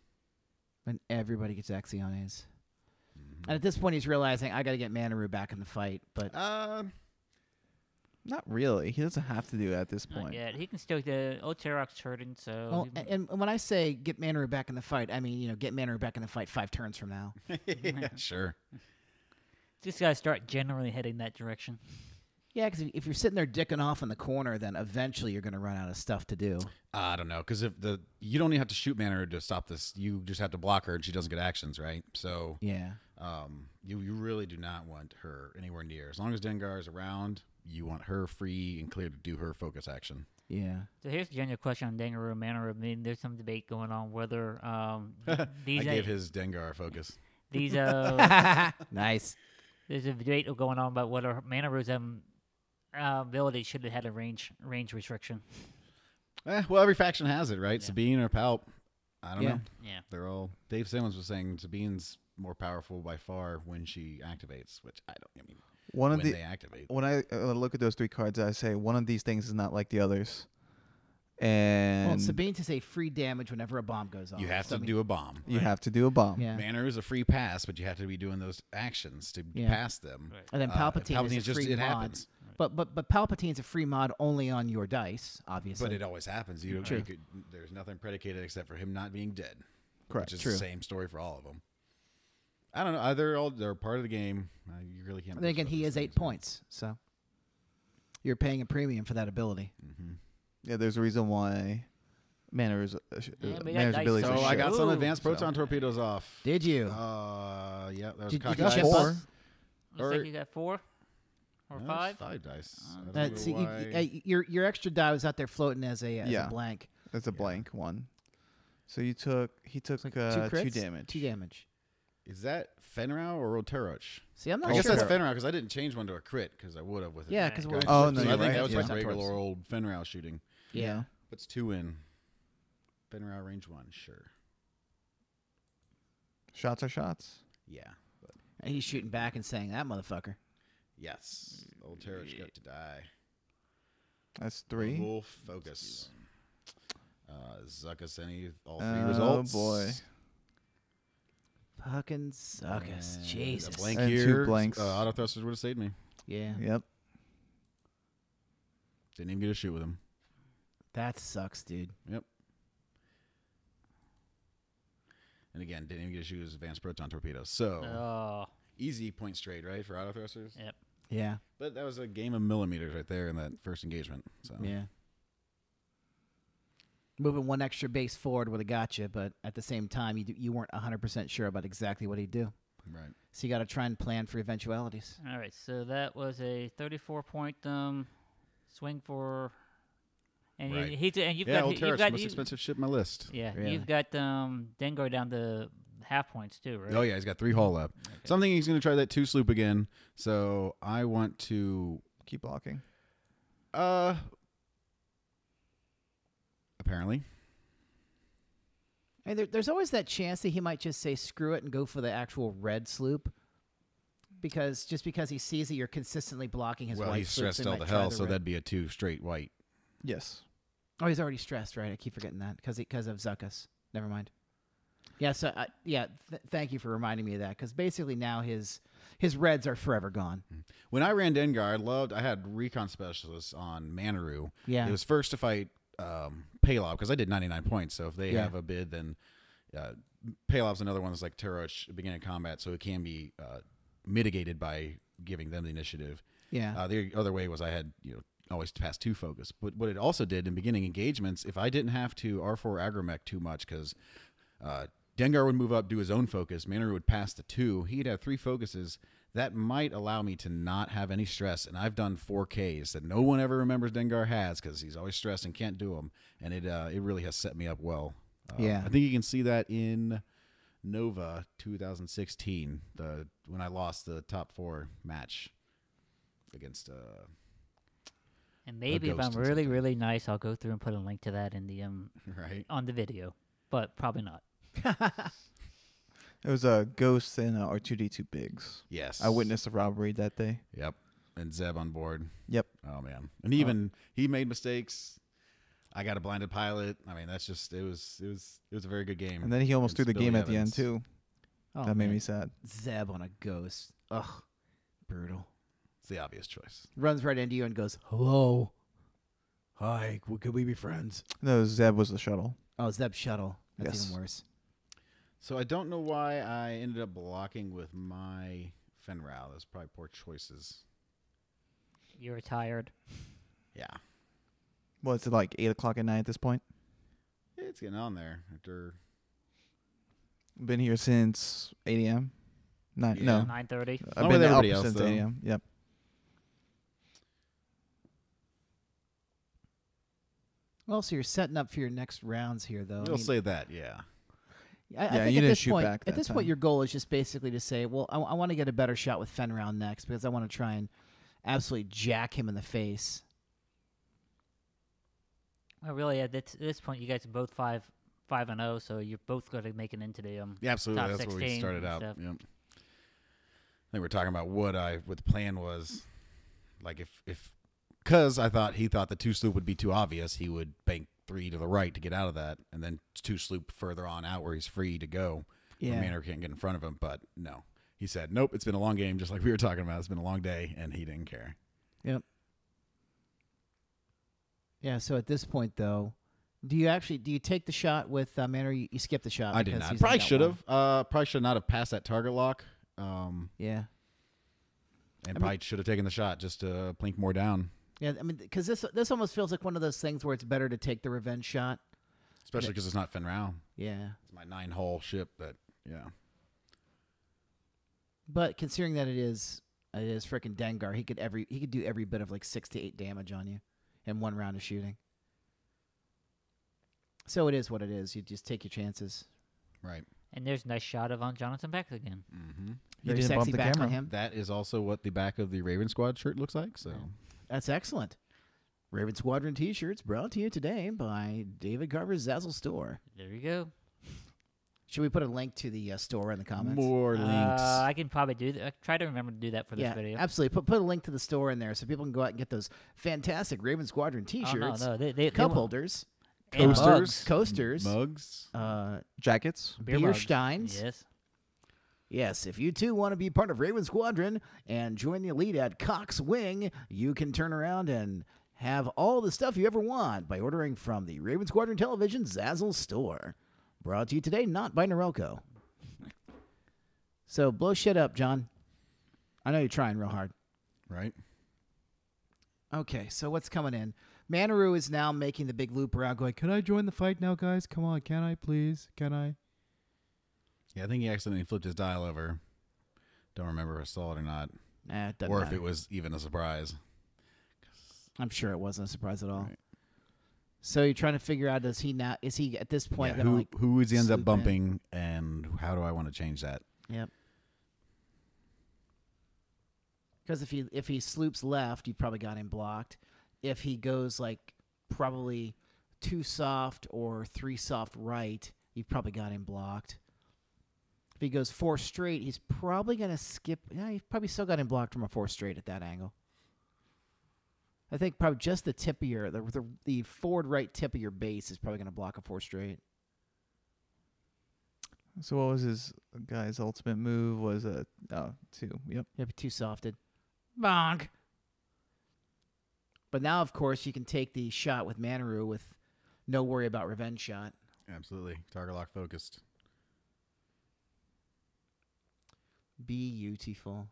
And everybody gets Axiones. And at this point, he's realizing, I got to get Manaroo back in the fight. But not really. He doesn't have to do that at this point. Yeah, he can still get old Teroch's hurting. So and when I say get Manaroo back in the fight, I mean, you know, get Manaroo back in the fight 5 turns from now. Yeah, sure. Just gotta start generally heading that direction. Yeah, because if you're sitting there dicking off in the corner, then eventually you're gonna run out of stuff to do. I don't know, because if you don't even have to shoot Manaroo to stop this, you just have to block her, and she doesn't get actions, right? So yeah, You really do not want her anywhere near. As long as Dengar is around, you want her free and clear to do her focus action. Yeah. So here's a general question on Dengar and Manaroo. I mean, there's some debate going on whether these. I gave his Dengar focus. These nice. There's a debate going on about whether Manaroo's ability should have had a range restriction. Well, every faction has it, right? Yeah. Sabine or Palp. I don't know. Yeah. They're all. Dave Simmons was saying Sabine's more powerful by far when she activates, which I don't. I mean, they activate. When I look at those three cards, I say one of these things is not like the others. And well, Sabine to say free damage whenever a bomb goes off. You have to do a bomb. You have to do a bomb. Yeah. Manaroo is a free pass, but you have to be doing those actions to pass them. Right. And then Palpatine is just free mod. But Palpatine's a free mod only on your dice, obviously. But it always happens. You don't there's nothing predicated except for him not being dead. Correct. Which is the same story for all of them. I don't know. They're part of the game. You really can't. Then again, he is 8 points, so you're paying a premium for that ability. Mm-hmm. Yeah, there's a reason why Manaroo's ability. So I got some advanced proton torpedoes off. Did you? Yeah. That was you got four. Looks like you got 4 or 5. 5 dice. That's your extra die was out there floating as a blank. That's a blank one. So you took like 2 damage. 2 damage. Is that Fenn Rau or Teroch? See, I'm not sure. I guess that's Fenn Rau because I didn't change one to a crit because I would have with it. Yeah, because I think that was like regular old Fenn Rau shooting. Yeah. Puts 2 in. Fenn Rau range 1, sure. Shots are shots. Yeah. But. And he's shooting back and saying, that motherfucker. Yes. Old Teroch got to die. That's 3. Full focus. Zuckuss, all 3 results. Oh, boy. Fucking Zuckuss. Jesus. A blank and here. 2 blanks. Auto thrusters would have saved me. Yeah. Yep. Didn't even get a shoot with him. That sucks, dude. Yep. And again, didn't even get a shoot with advanced proton torpedoes. So easy point straight, right, for auto thrusters? Yep. Yeah. But that was a game of millimeters right there in that first engagement. So yeah. Moving 1 extra base forward would have got you, but at the same time, you weren't 100% sure about exactly what he'd do. Right. So you got to try and plan for eventualities. All right. So that was a 34-point swing for, and right. you've got most expensive ship in my list. Yeah. Really? You've got Dengar down to half points too, right? Oh yeah, he's got 3 hull up. Okay. So I'm thinking he's going to try that 2 sloop again. So I want to keep blocking. Apparently. And there's always that chance that he might just say, screw it, and go for the actual red sloop. Just because he sees that you're consistently blocking his white sloops. Well, he's stressed all the hell, so that'd be a 2 straight white. Yes. Oh, he's already stressed, right? I keep forgetting that because of Zuckuss. Never mind. Yeah, so, thank you for reminding me of that, because basically now his reds are forever gone. When I ran Dengar, I had recon specialists on Manaroo. Yeah. It was first to fight Palop, because I did 99 points, so if they have a bid, then Palop's another one that's like Teroch, beginning of combat, so it can be mitigated by giving them the initiative. Yeah. The other way was I had always pass 2 focus, but what it also did in beginning engagements, if I didn't have to R4 agromech too much, because Dengar would move up, do his own focus, Manaroo would pass the 2, he'd have 3 focuses. That might allow me to not have any stress. And I've done 4Ks that no one ever remembers Dengar has because he's always stressed and can't do them. And it really has set me up well. Yeah. I think you can see that in Nova 2016, when I lost the top 4 match against and maybe if I'm really, really nice, I'll go through and put a link to that in the on the video. But probably not. It was a ghost and R2D2 Biggs. Yes. I witnessed a robbery that day. Yep. And Zeb on board. Yep. Oh, man. And even he made mistakes. I got a blinded pilot. I mean, that's just, it was a very good game. And then he almost threw the game at the end, too. Oh, that made me sad. Zeb on a ghost. Ugh. Brutal. It's the obvious choice. Runs right into you and goes, hello. Hi. Could we be friends? No, Zeb was the shuttle. Oh, Zeb shuttle. That's even worse. So I don't know why I ended up blocking with my Fenn Rau. That's probably poor choices. You were tired. Yeah. Well, it's like 8 o'clock at night at this point. It's getting on there. After been here since 8 a.m. 9:30. I've been there else, since 8 a.m. Yep. Well, so you're setting up for your next rounds here, though. You'll say that, yeah. I think you didn't shoot back that time. At this point, your goal is just basically to say, well, I want to get a better shot with Fenn Rau next because I want to try and absolutely jack him in the face. Well, really, at this point, you guys are both 5-0, so you're both going to make it into the yeah, absolutely. Top That's where we started out. Yep. I think we're talking about what the plan was, like if. Because I thought he thought the 2 sloop would be too obvious. He would bank 3 to the right to get out of that, and then 2 sloop further on out where he's free to go. Yeah. Manor can't get in front of him, but no. He said, nope, it's been a long game, just like we were talking about. It's been a long day, and he didn't care. Yep. Yeah, so at this point, though, do you take the shot with Manor? You skip the shot. I did not. Probably should have. Probably should not have passed that target lock. Yeah. And probably should have taken the shot just to plink more down. Yeah, I mean, because this almost feels like one of those things where it's better to take the revenge shot. Especially because it's not Fenn Rau. Yeah. It's my 9-hull ship that, yeah. But considering that it is frickin' Dengar, he could do every bit of like 6 to 8 damage on you in 1 round of shooting. So it is what it is. You just take your chances. Right. And there's a nice shot of on Jonathan back again. Mm-hmm. Very sexy back on him. That is also what the back of the Raven Squad shirt looks like, so... Oh. That's excellent. Raven Squadron T-shirts brought to you today by David Carver's Zazzle store. There you go. Should we put a link to the store in the comments? More links. I can probably do that. I try to remember to do that for this video. Absolutely. Put a link to the store in there so people can go out and get those fantastic Raven Squadron T-shirts, they cup holders, coasters, mugs, jackets, beer steins. Yes. Yes, if you too want to be part of Raven Squadron and join the elite at Cox Wing, you can turn around and have all the stuff you ever want by ordering from the Raven Squadron Television Zazzle store. Brought to you today, not by Norelco. So blow shit up, John. I know you're trying real hard. Right. Okay, so what's coming in? Manaroo is now making the big loop around going, can I join the fight now, guys? Come on, can I please? Can I? Yeah, I think he accidentally flipped his dial over. Don't remember if I saw it or not. Nah, it doesn't matter. If it was even a surprise. I'm sure it wasn't a surprise at all. Right. So you're trying to figure out, is he at this point going to like who he ends up bumping in? And how do I want to change that? Yep. Because if he sloops left, you probably got him blocked. If he goes like probably 2 soft or 3 soft right, you probably got him blocked. If he goes 4 straight, he's probably going to skip. Yeah, he's probably still got him blocked from a 4 straight at that angle. I think probably just the tip of your, the forward right tip of your base is probably going to block a 4 straight. So what was his guy's ultimate move? Was a 2. Yep. Yep, 2 softed. Bonk. But now, of course, you can take the shot with Manaroo with no worry about revenge shot. Absolutely. Target lock focused. Beautiful.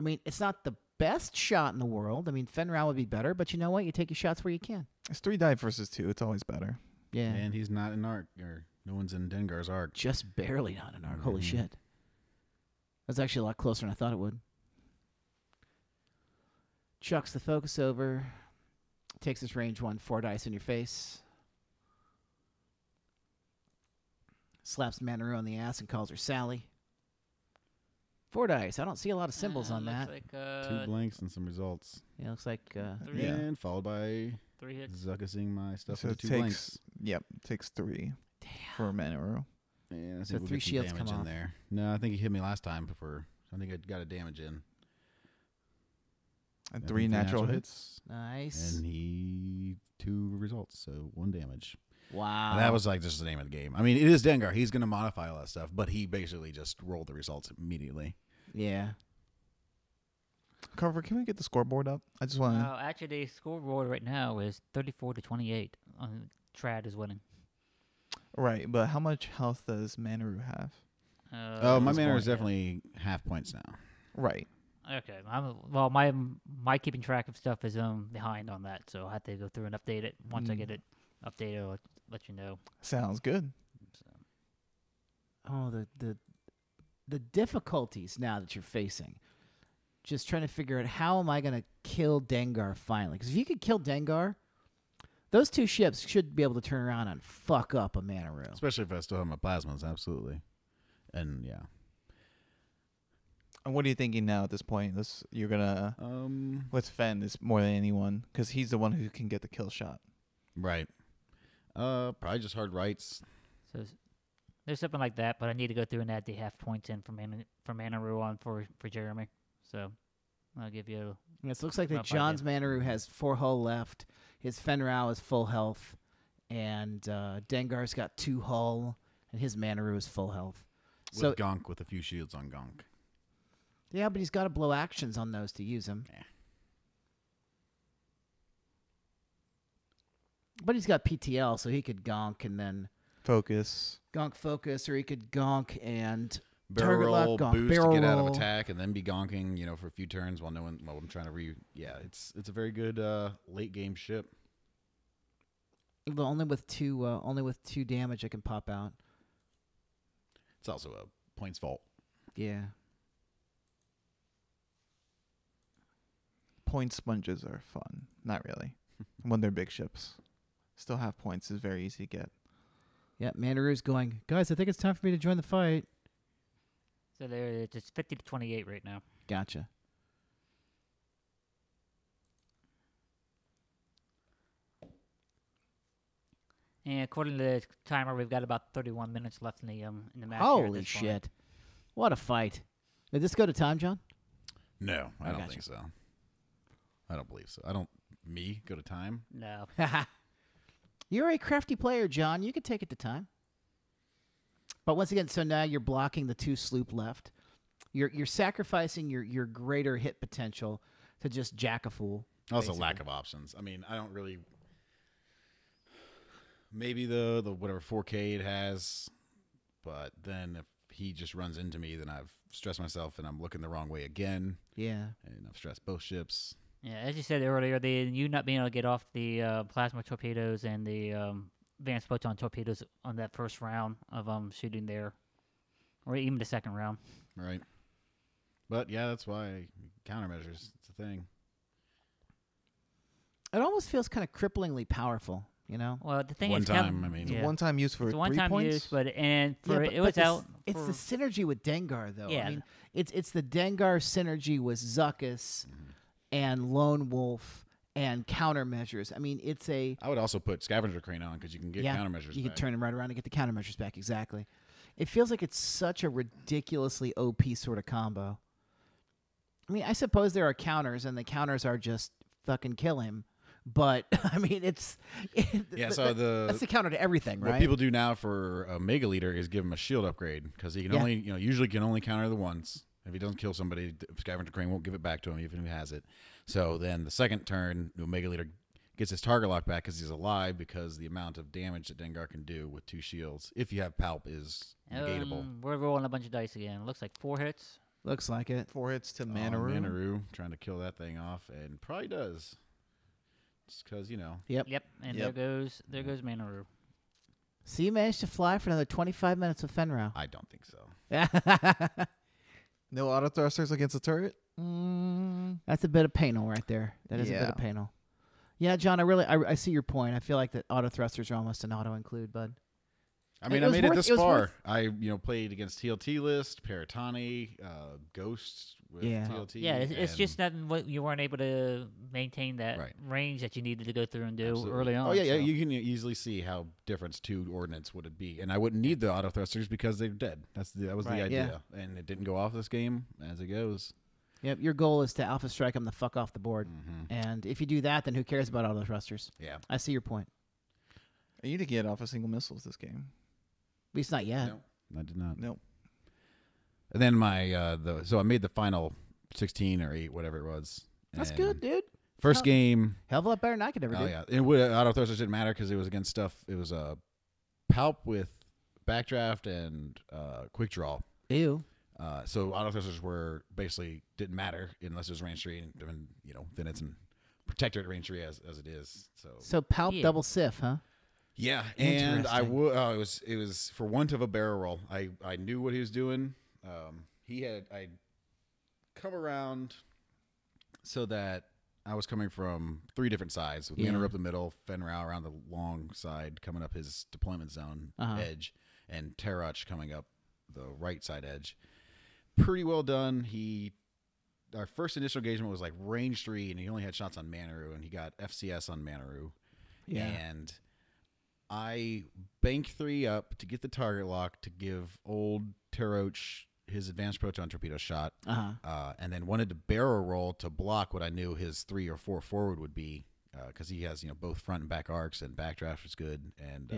I mean, it's not the best shot in the world. I mean, Fenn Rau would be better, but you know what? You take your shots where you can. It's 3 dive versus 2. It's always better. Yeah. And he's not in arc, or no one's in Dengar's arc. Just barely not in arc. Holy shit. That's actually a lot closer than I thought it would. Chucks the focus over. Takes his range 1, 4 dice in your face. Slaps Manaroo on the ass and calls her Sally. 4 dice. I don't see a lot of symbols on that. Like, 2 blanks and some results. Yeah, it looks like 3. And followed by 3 hits. Zuckussing my stuff so with 2 blanks. Yep, takes 3. Damn. For Manaroo. Yeah, so 3 shields come off. There. No, I think he hit me last time before. I think I got a damage in. And 3 natural hits. Nice. And he 2 results, so 1 damage. Wow. And that was like just the name of the game. I mean, it is Dengar. He's going to modify all that stuff, but he basically just rolled the results immediately. Yeah. Carver, can we get the scoreboard up? I just want to... actually, the scoreboard right now is 34-28. Trad is winning. Right, but how much health does Manaroo have? My Manaroo is definitely half points now. Right. Okay. My keeping track of stuff is behind on that, so I have to go through and update it once I get it. Update it, I'll let you know. Sounds good. So. Oh, the the difficulties now that you're facing. Just trying to figure out, how am I going to kill Dengar finally? Because if you could kill Dengar, those two ships should be able to turn around and fuck up a Manaroo. Especially if I still have my plasmas, absolutely. And, yeah. And what are you thinking now at this point? This, you're going to... with Fenn is more than anyone, because he's the one who can get the kill shot. Right. Probably just hard rights. So there's something like that, but I need to go through and add the half points in for Manaroo on for Jeremy. So I'll give you... It looks like that John's Manaroo has 4 hull left. His Fenn Rau is full health. And Dengar's got 2 hull. And his Manaroo is full health. With so, Gonk, with a few shields on Gonk. Yeah, but he's got to blow actions on those to use him. Yeah. But he's got PTL, so he could Gonk and then... Focus. Gonk focus, or he could Gonk and... Barrel lock, Gonk. Boost barrel to get out of attack and then be gonking, you know, for a few turns while no one. While I'm trying to re. Yeah, it's a very good late game ship. But only with two damage, it can pop out. It's also a points vault. Yeah. Point sponges are fun. Not really. When they're big ships, still have points is very easy to get. Yeah, Manaroo's going, guys. I think it's time for me to join the fight. So they're just 50 to 28 right now. Gotcha. And according to the timer, we've got about 31 minutes left in the match. Holy shit! What a fight! Did this go to time, John? No, I don't think so. I don't believe so. I don't. Me go to time? No. You're a crafty player, John. You could take it to time. But once again, so now you're blocking the 2 sloop left. You're sacrificing your greater hit potential to just jack a fool. Also, basically. Lack of options. I mean, I don't really. Maybe the whatever 4K it has, but then if he just runs into me, then I've stressed myself and I'm looking the wrong way again. Yeah. And I've stressed both ships. Yeah, as you said earlier, you not being able to get off the plasma torpedoes and the. Advanced Proton Torpedoes on that first round of shooting there, or even the second round. Right. But, yeah, that's why countermeasures, it's a thing. It almost feels kind of cripplingly powerful, you know? Well, the thing is... One-time use for 3 points? One-time use, but it's the synergy with Dengar, though. Yeah. I mean, it's the Dengar synergy with Zuckuss and Lone Wolf... And countermeasures. I mean, it's a... I would also put Scavenger Crane on because you can get countermeasures back. You can turn them right around and get the countermeasures back, exactly. It feels like it's such a ridiculously OP sort of combo. I mean, I suppose there are counters, and the counters are just fucking kill him. But, I mean, it's... That's the counter to everything, right? What people do now for a Mega Leader is give him a shield upgrade because he can only, you know, usually can only counter the once. If he doesn't kill somebody, Scavenger Crane won't give it back to him even if he has it. So then the second turn, the Omega Leader gets his target lock back because he's alive because the amount of damage that Dengar can do with 2 shields, if you have Palp, is negatable. We're rolling a bunch of dice again. Looks like 4 hits. Looks like it. 4 hits to Manaroo. Manaroo trying to kill that thing off, and probably does. Just because, you know. Yep. Yep, and there goes Manaroo. So you managed to fly for another 25 minutes with Fenn Rau. I don't think so. No auto thrusters against the turret? That's a bit of panel right there. That is a bit of panel. Yeah, John, I see your point. I feel like that auto thrusters are almost an auto include, bud. I mean, I made it this far. I played against TLT list, Paratanni, Ghost with TLT. Yeah, it's just that you weren't able to maintain that range that you needed to go through and do early on. Oh, yeah, yeah. You can easily see how different 2 ordnance would it be. And I wouldn't need the auto thrusters because they're dead. That was the idea. Yeah. And it didn't go off this game as it goes. Yep, your goal is to alpha strike them the fuck off the board. And if you do that, then who cares about auto thrusters? Yeah. I see your point. You need to get off of single missiles this game. At least not yet. No, I did not. Nope. And then my so I made the final 16 or 8, whatever it was. That's good, dude. First game, hell of a lot better than I could ever do. Oh yeah, it would auto thrusters didn't matter because it was against stuff. It was a Palp with backdraft and quick draw. Ew. So auto thrusters were basically didn't matter unless it was range 3, and you know then it's an protector at range 3 as it is. So Palp double Sif, huh? Yeah, and it was for want of a barrel roll. I knew what he was doing. He had, I'd come around so that I was coming from three different sides. With Manaroo up the middle, Fenn Rau around the long side, coming up his deployment zone edge, and Teroch coming up the right side edge. Pretty well done. He, our first initial engagement was like range 3, and he only had shots on Manaroo, and he got FCS on Manaroo. Yeah. And I banked 3 up to get the target lock to give old Teroch his advanced proton torpedo shot, and then wanted to barrel roll to block what I knew his 3 or 4 forward would be, because he has, you know, both front and back arcs, and backdraft was good, and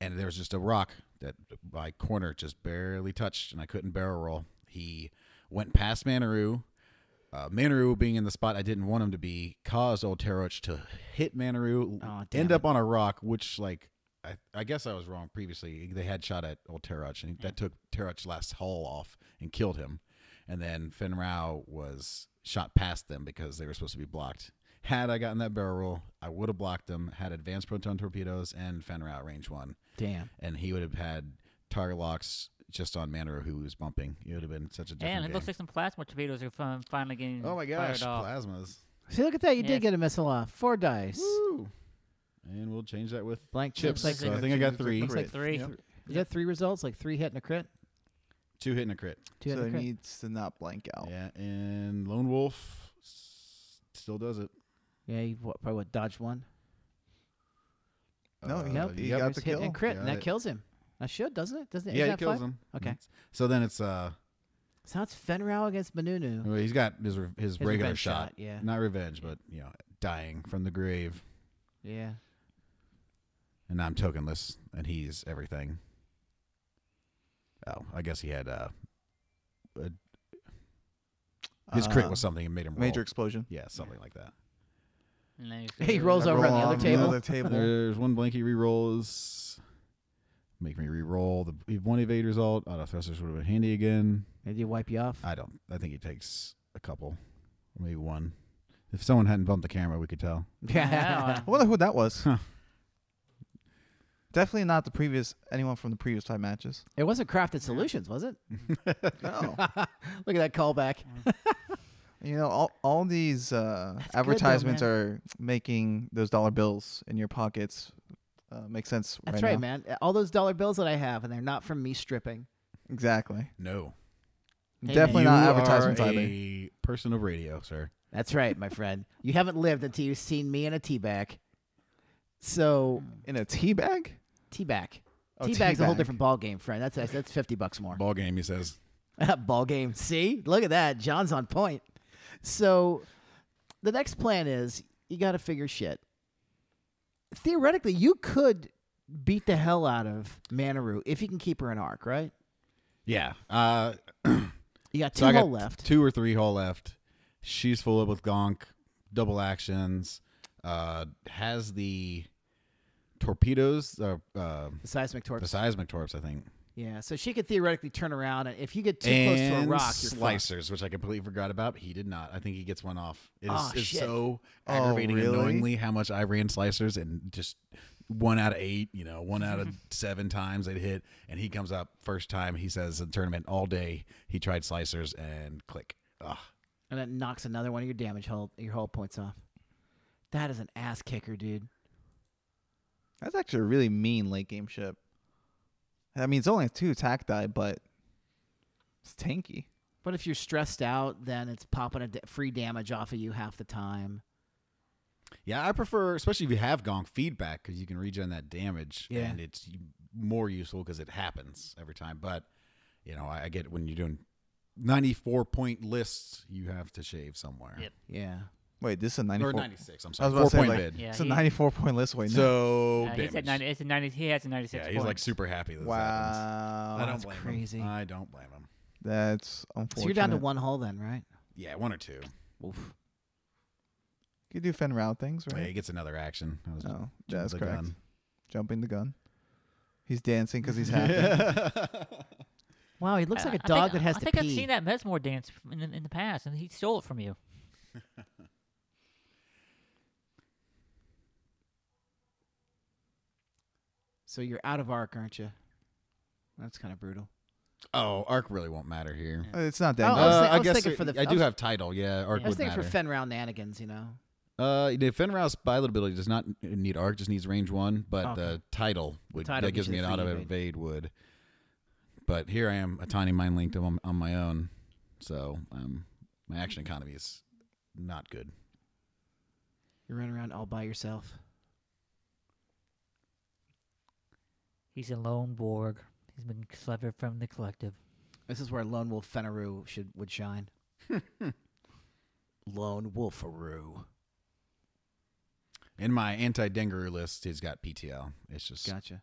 there was just a rock that my corner just barely touched, and I couldn't barrel roll. He went past Manaroo. Manaroo being in the spot I didn't want him to be caused old Teroch to hit Manaroo, end up on a rock, which, like, I guess I was wrong previously. They had shot at old Teroch, and that took Teroch's last hull off and killed him. And then Fenn Rau was shot past them because they were supposed to be blocked. Had I gotten that barrel roll, I would have blocked them, had advanced proton torpedoes and Fenn Rau range 1. Damn. And he would have had target locks just on Manaroo, who was bumping. It would have been such a different game. And it looks like some plasma torpedoes are finally getting fired off. Oh, my gosh, plasmas. See, look at that. You did get a missile off. 4 dice. Woo. And we'll change that with blank chips. Like, so I think I got 3. Looks like 3. Yep. Is that 3 results? Like 3 hit and a crit? 2 hit and a crit. 2 hit and a crit. So it needs to not blank out. Yeah, and Lone Wolf still does it. Yeah, he probably would dodge 1. No, he got the kill. And crit, and that kills him. That should, doesn't it? Doesn't it? Yeah, it kills him. Okay. So then it's... So it's Fenn Rau against Manunu. Well, he's got his regular shot. Yeah. Not revenge, but, you know, dying from the grave. Yeah. And I'm tokenless, and he's everything. Oh, I guess he had his crit was something and made him roll. Major explosion. Yeah, something like that. He rolls over on the other table. There's 1 blank he re-rolls. Make me re-roll. The 1 evader's alt. Auto thrusters would have been handy again. Did he wipe you off? I don't. I think he takes a couple, maybe 1. If someone hadn't bumped the camera, we could tell. Yeah. I wonder who that was. Huh. Definitely not the previous, anyone from the previous 5 matches. It wasn't Crafted Solutions, was it? No. Look at that callback. You know, all these advertisements are making those dollar bills in your pockets make sense right now. That's right, man. All those dollar bills that I have, and they're not from me stripping. Exactly. No. Definitely not advertisements either. You are a person of radio, sir. That's right, my friend. You haven't lived until you've seen me in a teabag. So in a teabag? Teabag. Oh, teabag's a whole different ball game, friend. That's $50 more. Ball game, he says. Ball game. See, look at that. John's on point. So the next plan is you got to figure shit. Theoretically, you could beat the hell out of Manaroo if you can keep her in arc, right? Yeah. You got 2 hull left. 2 or 3 hull left. She's full up with Gonk, double actions. Has the torpedoes, the seismic torps. The seismic torps, I think. Yeah, so she could theoretically turn around, and if you get too close to a rock, you're slicers, fucked. Which I completely forgot about. But he did not. I think he gets one off. It's so aggravating, annoyingly, how much I ran slicers, and just 1 out of 8, you know, 1 out of 7 times they'd hit, and he comes up first time. He says in the tournament all day he tried slicers and click. Ugh. And that knocks another one of your damage hull, your hull points off. That is an ass kicker, dude. That's actually a really mean late game ship. I mean, it's only 2 attack die, but it's tanky. But if you're stressed out, then it's popping a free damage off of you half the time. Yeah, I prefer, especially if you have Gonk feedback, because you can regen that damage, and it's more useful because it happens every time. But, you know, I get when you're doing 94-point lists, you have to shave somewhere. Yep. Yeah. Wait, this is a 94. Or 96, I'm sorry. 4-point bid. Yeah, it's a 94-point list. Wait, so he said 90, it's a 90, he has a 96 points. He's like super happy that wow. That happens. I don't blame him. I don't blame him. That's unfortunate. So you're down to 1 hull then, right? Yeah, 1 or 2. Oof. You do Fenn Rau things, right? Yeah, he gets another action. No, that's correct. Gun. Jumping the gun. He's dancing because he's happy. Wow, he looks like a dog that has to pee. I think I've seen that Messmore dance in the past, and he stole it from you. So you're out of arc, aren't you? That's kind of brutal. Oh, Arc really won't matter here. It's not that. I guess I do have title. Yeah, Arc. I was thinking for Fenn Rau Nanigans, you know. The Fenn Rau's pilot ability does not need Arc; just needs range 1. But okay. The title would that gives me an auto evade would. But here I am, a tiny mind linked on my own, so my action economy is not good. You're running around all by yourself. He's a lone Borg. He's been severed from the collective. This is where Lone Wolf Fenaroo would shine. Lone Wolfaroo. In my anti-Dengar list, he's got PTL. It's just gotcha.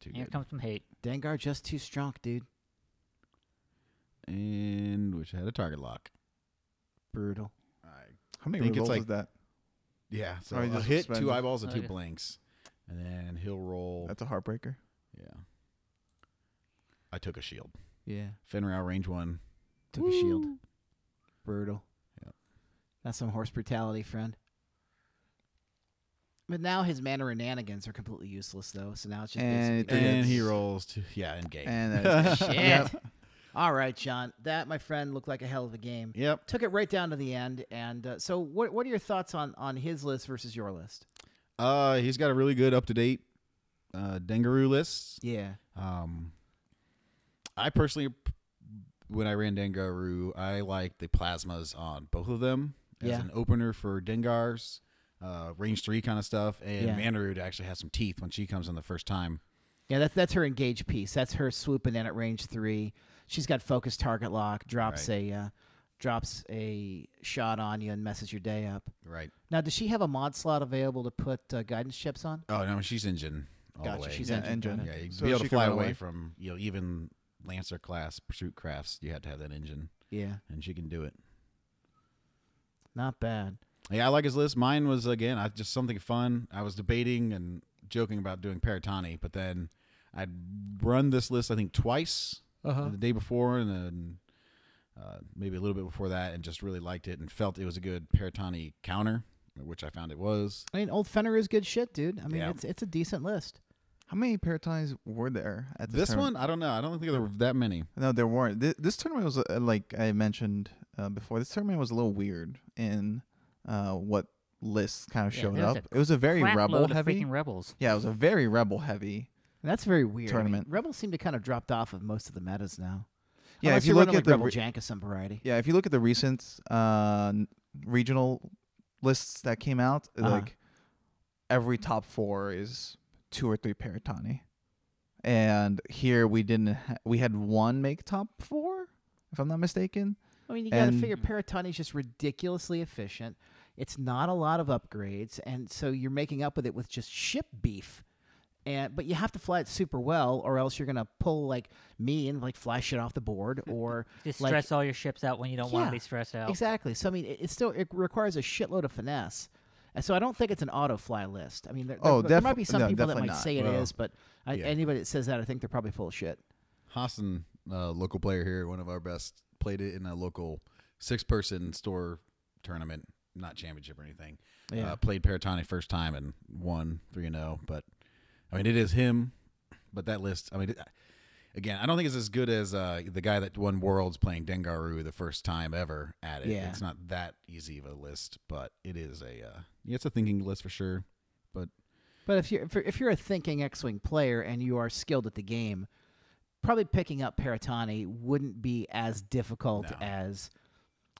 Here comes some hate. Dengar just too strong, dude. And wish I had a target lock. Brutal. How many rolls is that? Yeah, so I'll hit 2 eyeballs and 2 blanks, and then he'll roll. That's a heartbreaker. Yeah. I took a shield. Yeah. Fenn Rau, range 1. Took a shield. Brutal. Yep. That's some horse brutality, friend. But now his Manaroo Nanigans are completely useless, though. So now it's just basically. And he rolls to engage. And that's shit. Yep. All right, John. That, my friend, looked like a hell of a game. Yep. Took it right down to the end. And so, what are your thoughts on his list versus your list? He's got a really good up to date. Dengaroo lists. Yeah. I personally, when I ran Dengaroo, I liked the plasmas on both of them as an opener for Dengars, range 3 kind of stuff, and Manaroo to actually have some teeth when she comes in the first time. Yeah, that's her engage piece. That's her swooping in at range 3. She's got focused target lock. Drops a shot on you and messes your day up. Right. Now, does she have a mod slot available to put guidance chips on? Oh no, she's engine. Gotcha. She's engine. Yeah, you'd be able to fly away from even Lancer class pursuit crafts. You have to have that engine. Yeah, and she can do it. Not bad. Yeah, I like his list. Mine was again just something fun. I was debating and joking about doing Paratanni, but then I'd run this list I think twice, the day before and then maybe a little bit before that, and just really liked it and felt it was a good Paratanni counter. Which I found it was. I mean, old Fenner is good shit, dude. I mean, it's a decent list. How many Paratannis were there at this tournament? One? I don't know. I don't think there were that many. No, there weren't. This tournament was, like I mentioned before, this tournament was a little weird in what lists kind of showed up. It was a very rebel-heavy. Yeah, it was a very rebel-heavy. That's very weird. Tournament. I mean, rebels seem to kind of dropped off of most of the metas now. Yeah, if you look at rebel jank of some variety. Yeah, if you look at the recent regional lists that came out, like every top 4 is 2 or 3 Paratanni, and here we had 1 make top 4, if I'm not mistaken. I mean, you got to figure Paratanni is just ridiculously efficient. It's not a lot of upgrades, and so you're making up with it with just ship beef. But you have to fly it super well, or else you're gonna pull like me and like fly shit off the board, or just stress all your ships out when you don't want to be stressed out. Exactly. So I mean, it requires a shitload of finesse, and so I don't think it's an auto fly list. I mean, there might be some people that might say it is, but anybody that says that, I think they're probably full of shit. Hassan, local player here, one of our best, played it in a local 6-person store tournament, not championship or anything. Yeah, played Paratanni first time and won 3-0, but. I mean, it is him, but that list, I mean, again, I don't think it's as good as the guy that won Worlds playing Dengaroo the first time ever at it. Yeah. It's not that easy of a list, but it is it's a thinking list for sure. But if you're a thinking X-Wing player and you are skilled at the game, probably picking up Paratanni wouldn't be as difficult as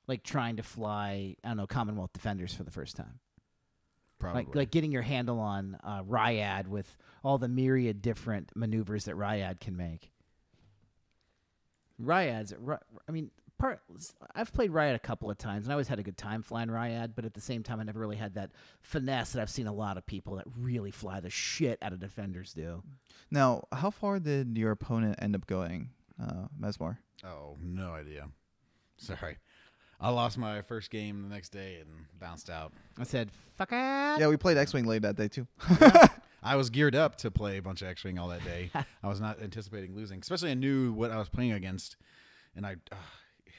like trying to fly, I don't know, Commonwealth Defenders for the first time. Like getting your handle on Ryad with all the myriad different maneuvers that Ryad can make. I've played Ryad a couple of times, and I always had a good time flying Ryad, but at the same time, I never really had that finesse that I've seen a lot of people that really fly the shit out of Defenders do. Now, how far did your opponent end up going, Messmore? Oh, no idea. Sorry. I lost my first game the next day and bounced out. I said, fuck it. Yeah, we played X-Wing late that day, too. I was geared up to play a bunch of X-Wing all that day. I was not anticipating losing, especially I knew what I was playing against. And I,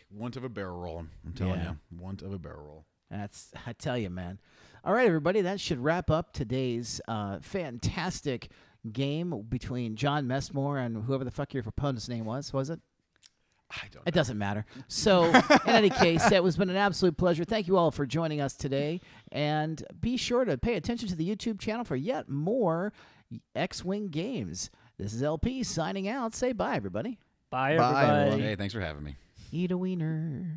want of a barrel roll, I'm telling you. Want of a barrel roll. I tell you, man. All right, everybody, that should wrap up today's fantastic game between John Messmore and whoever the fuck your opponent's name was it? I don't know. It doesn't matter. So, in any case, it has been an absolute pleasure. Thank you all for joining us today. And be sure to pay attention to the YouTube channel for yet more X-Wing games. This is LP signing out. Say bye, everybody. Bye, everybody. Hey, thanks for having me. Eat a wiener.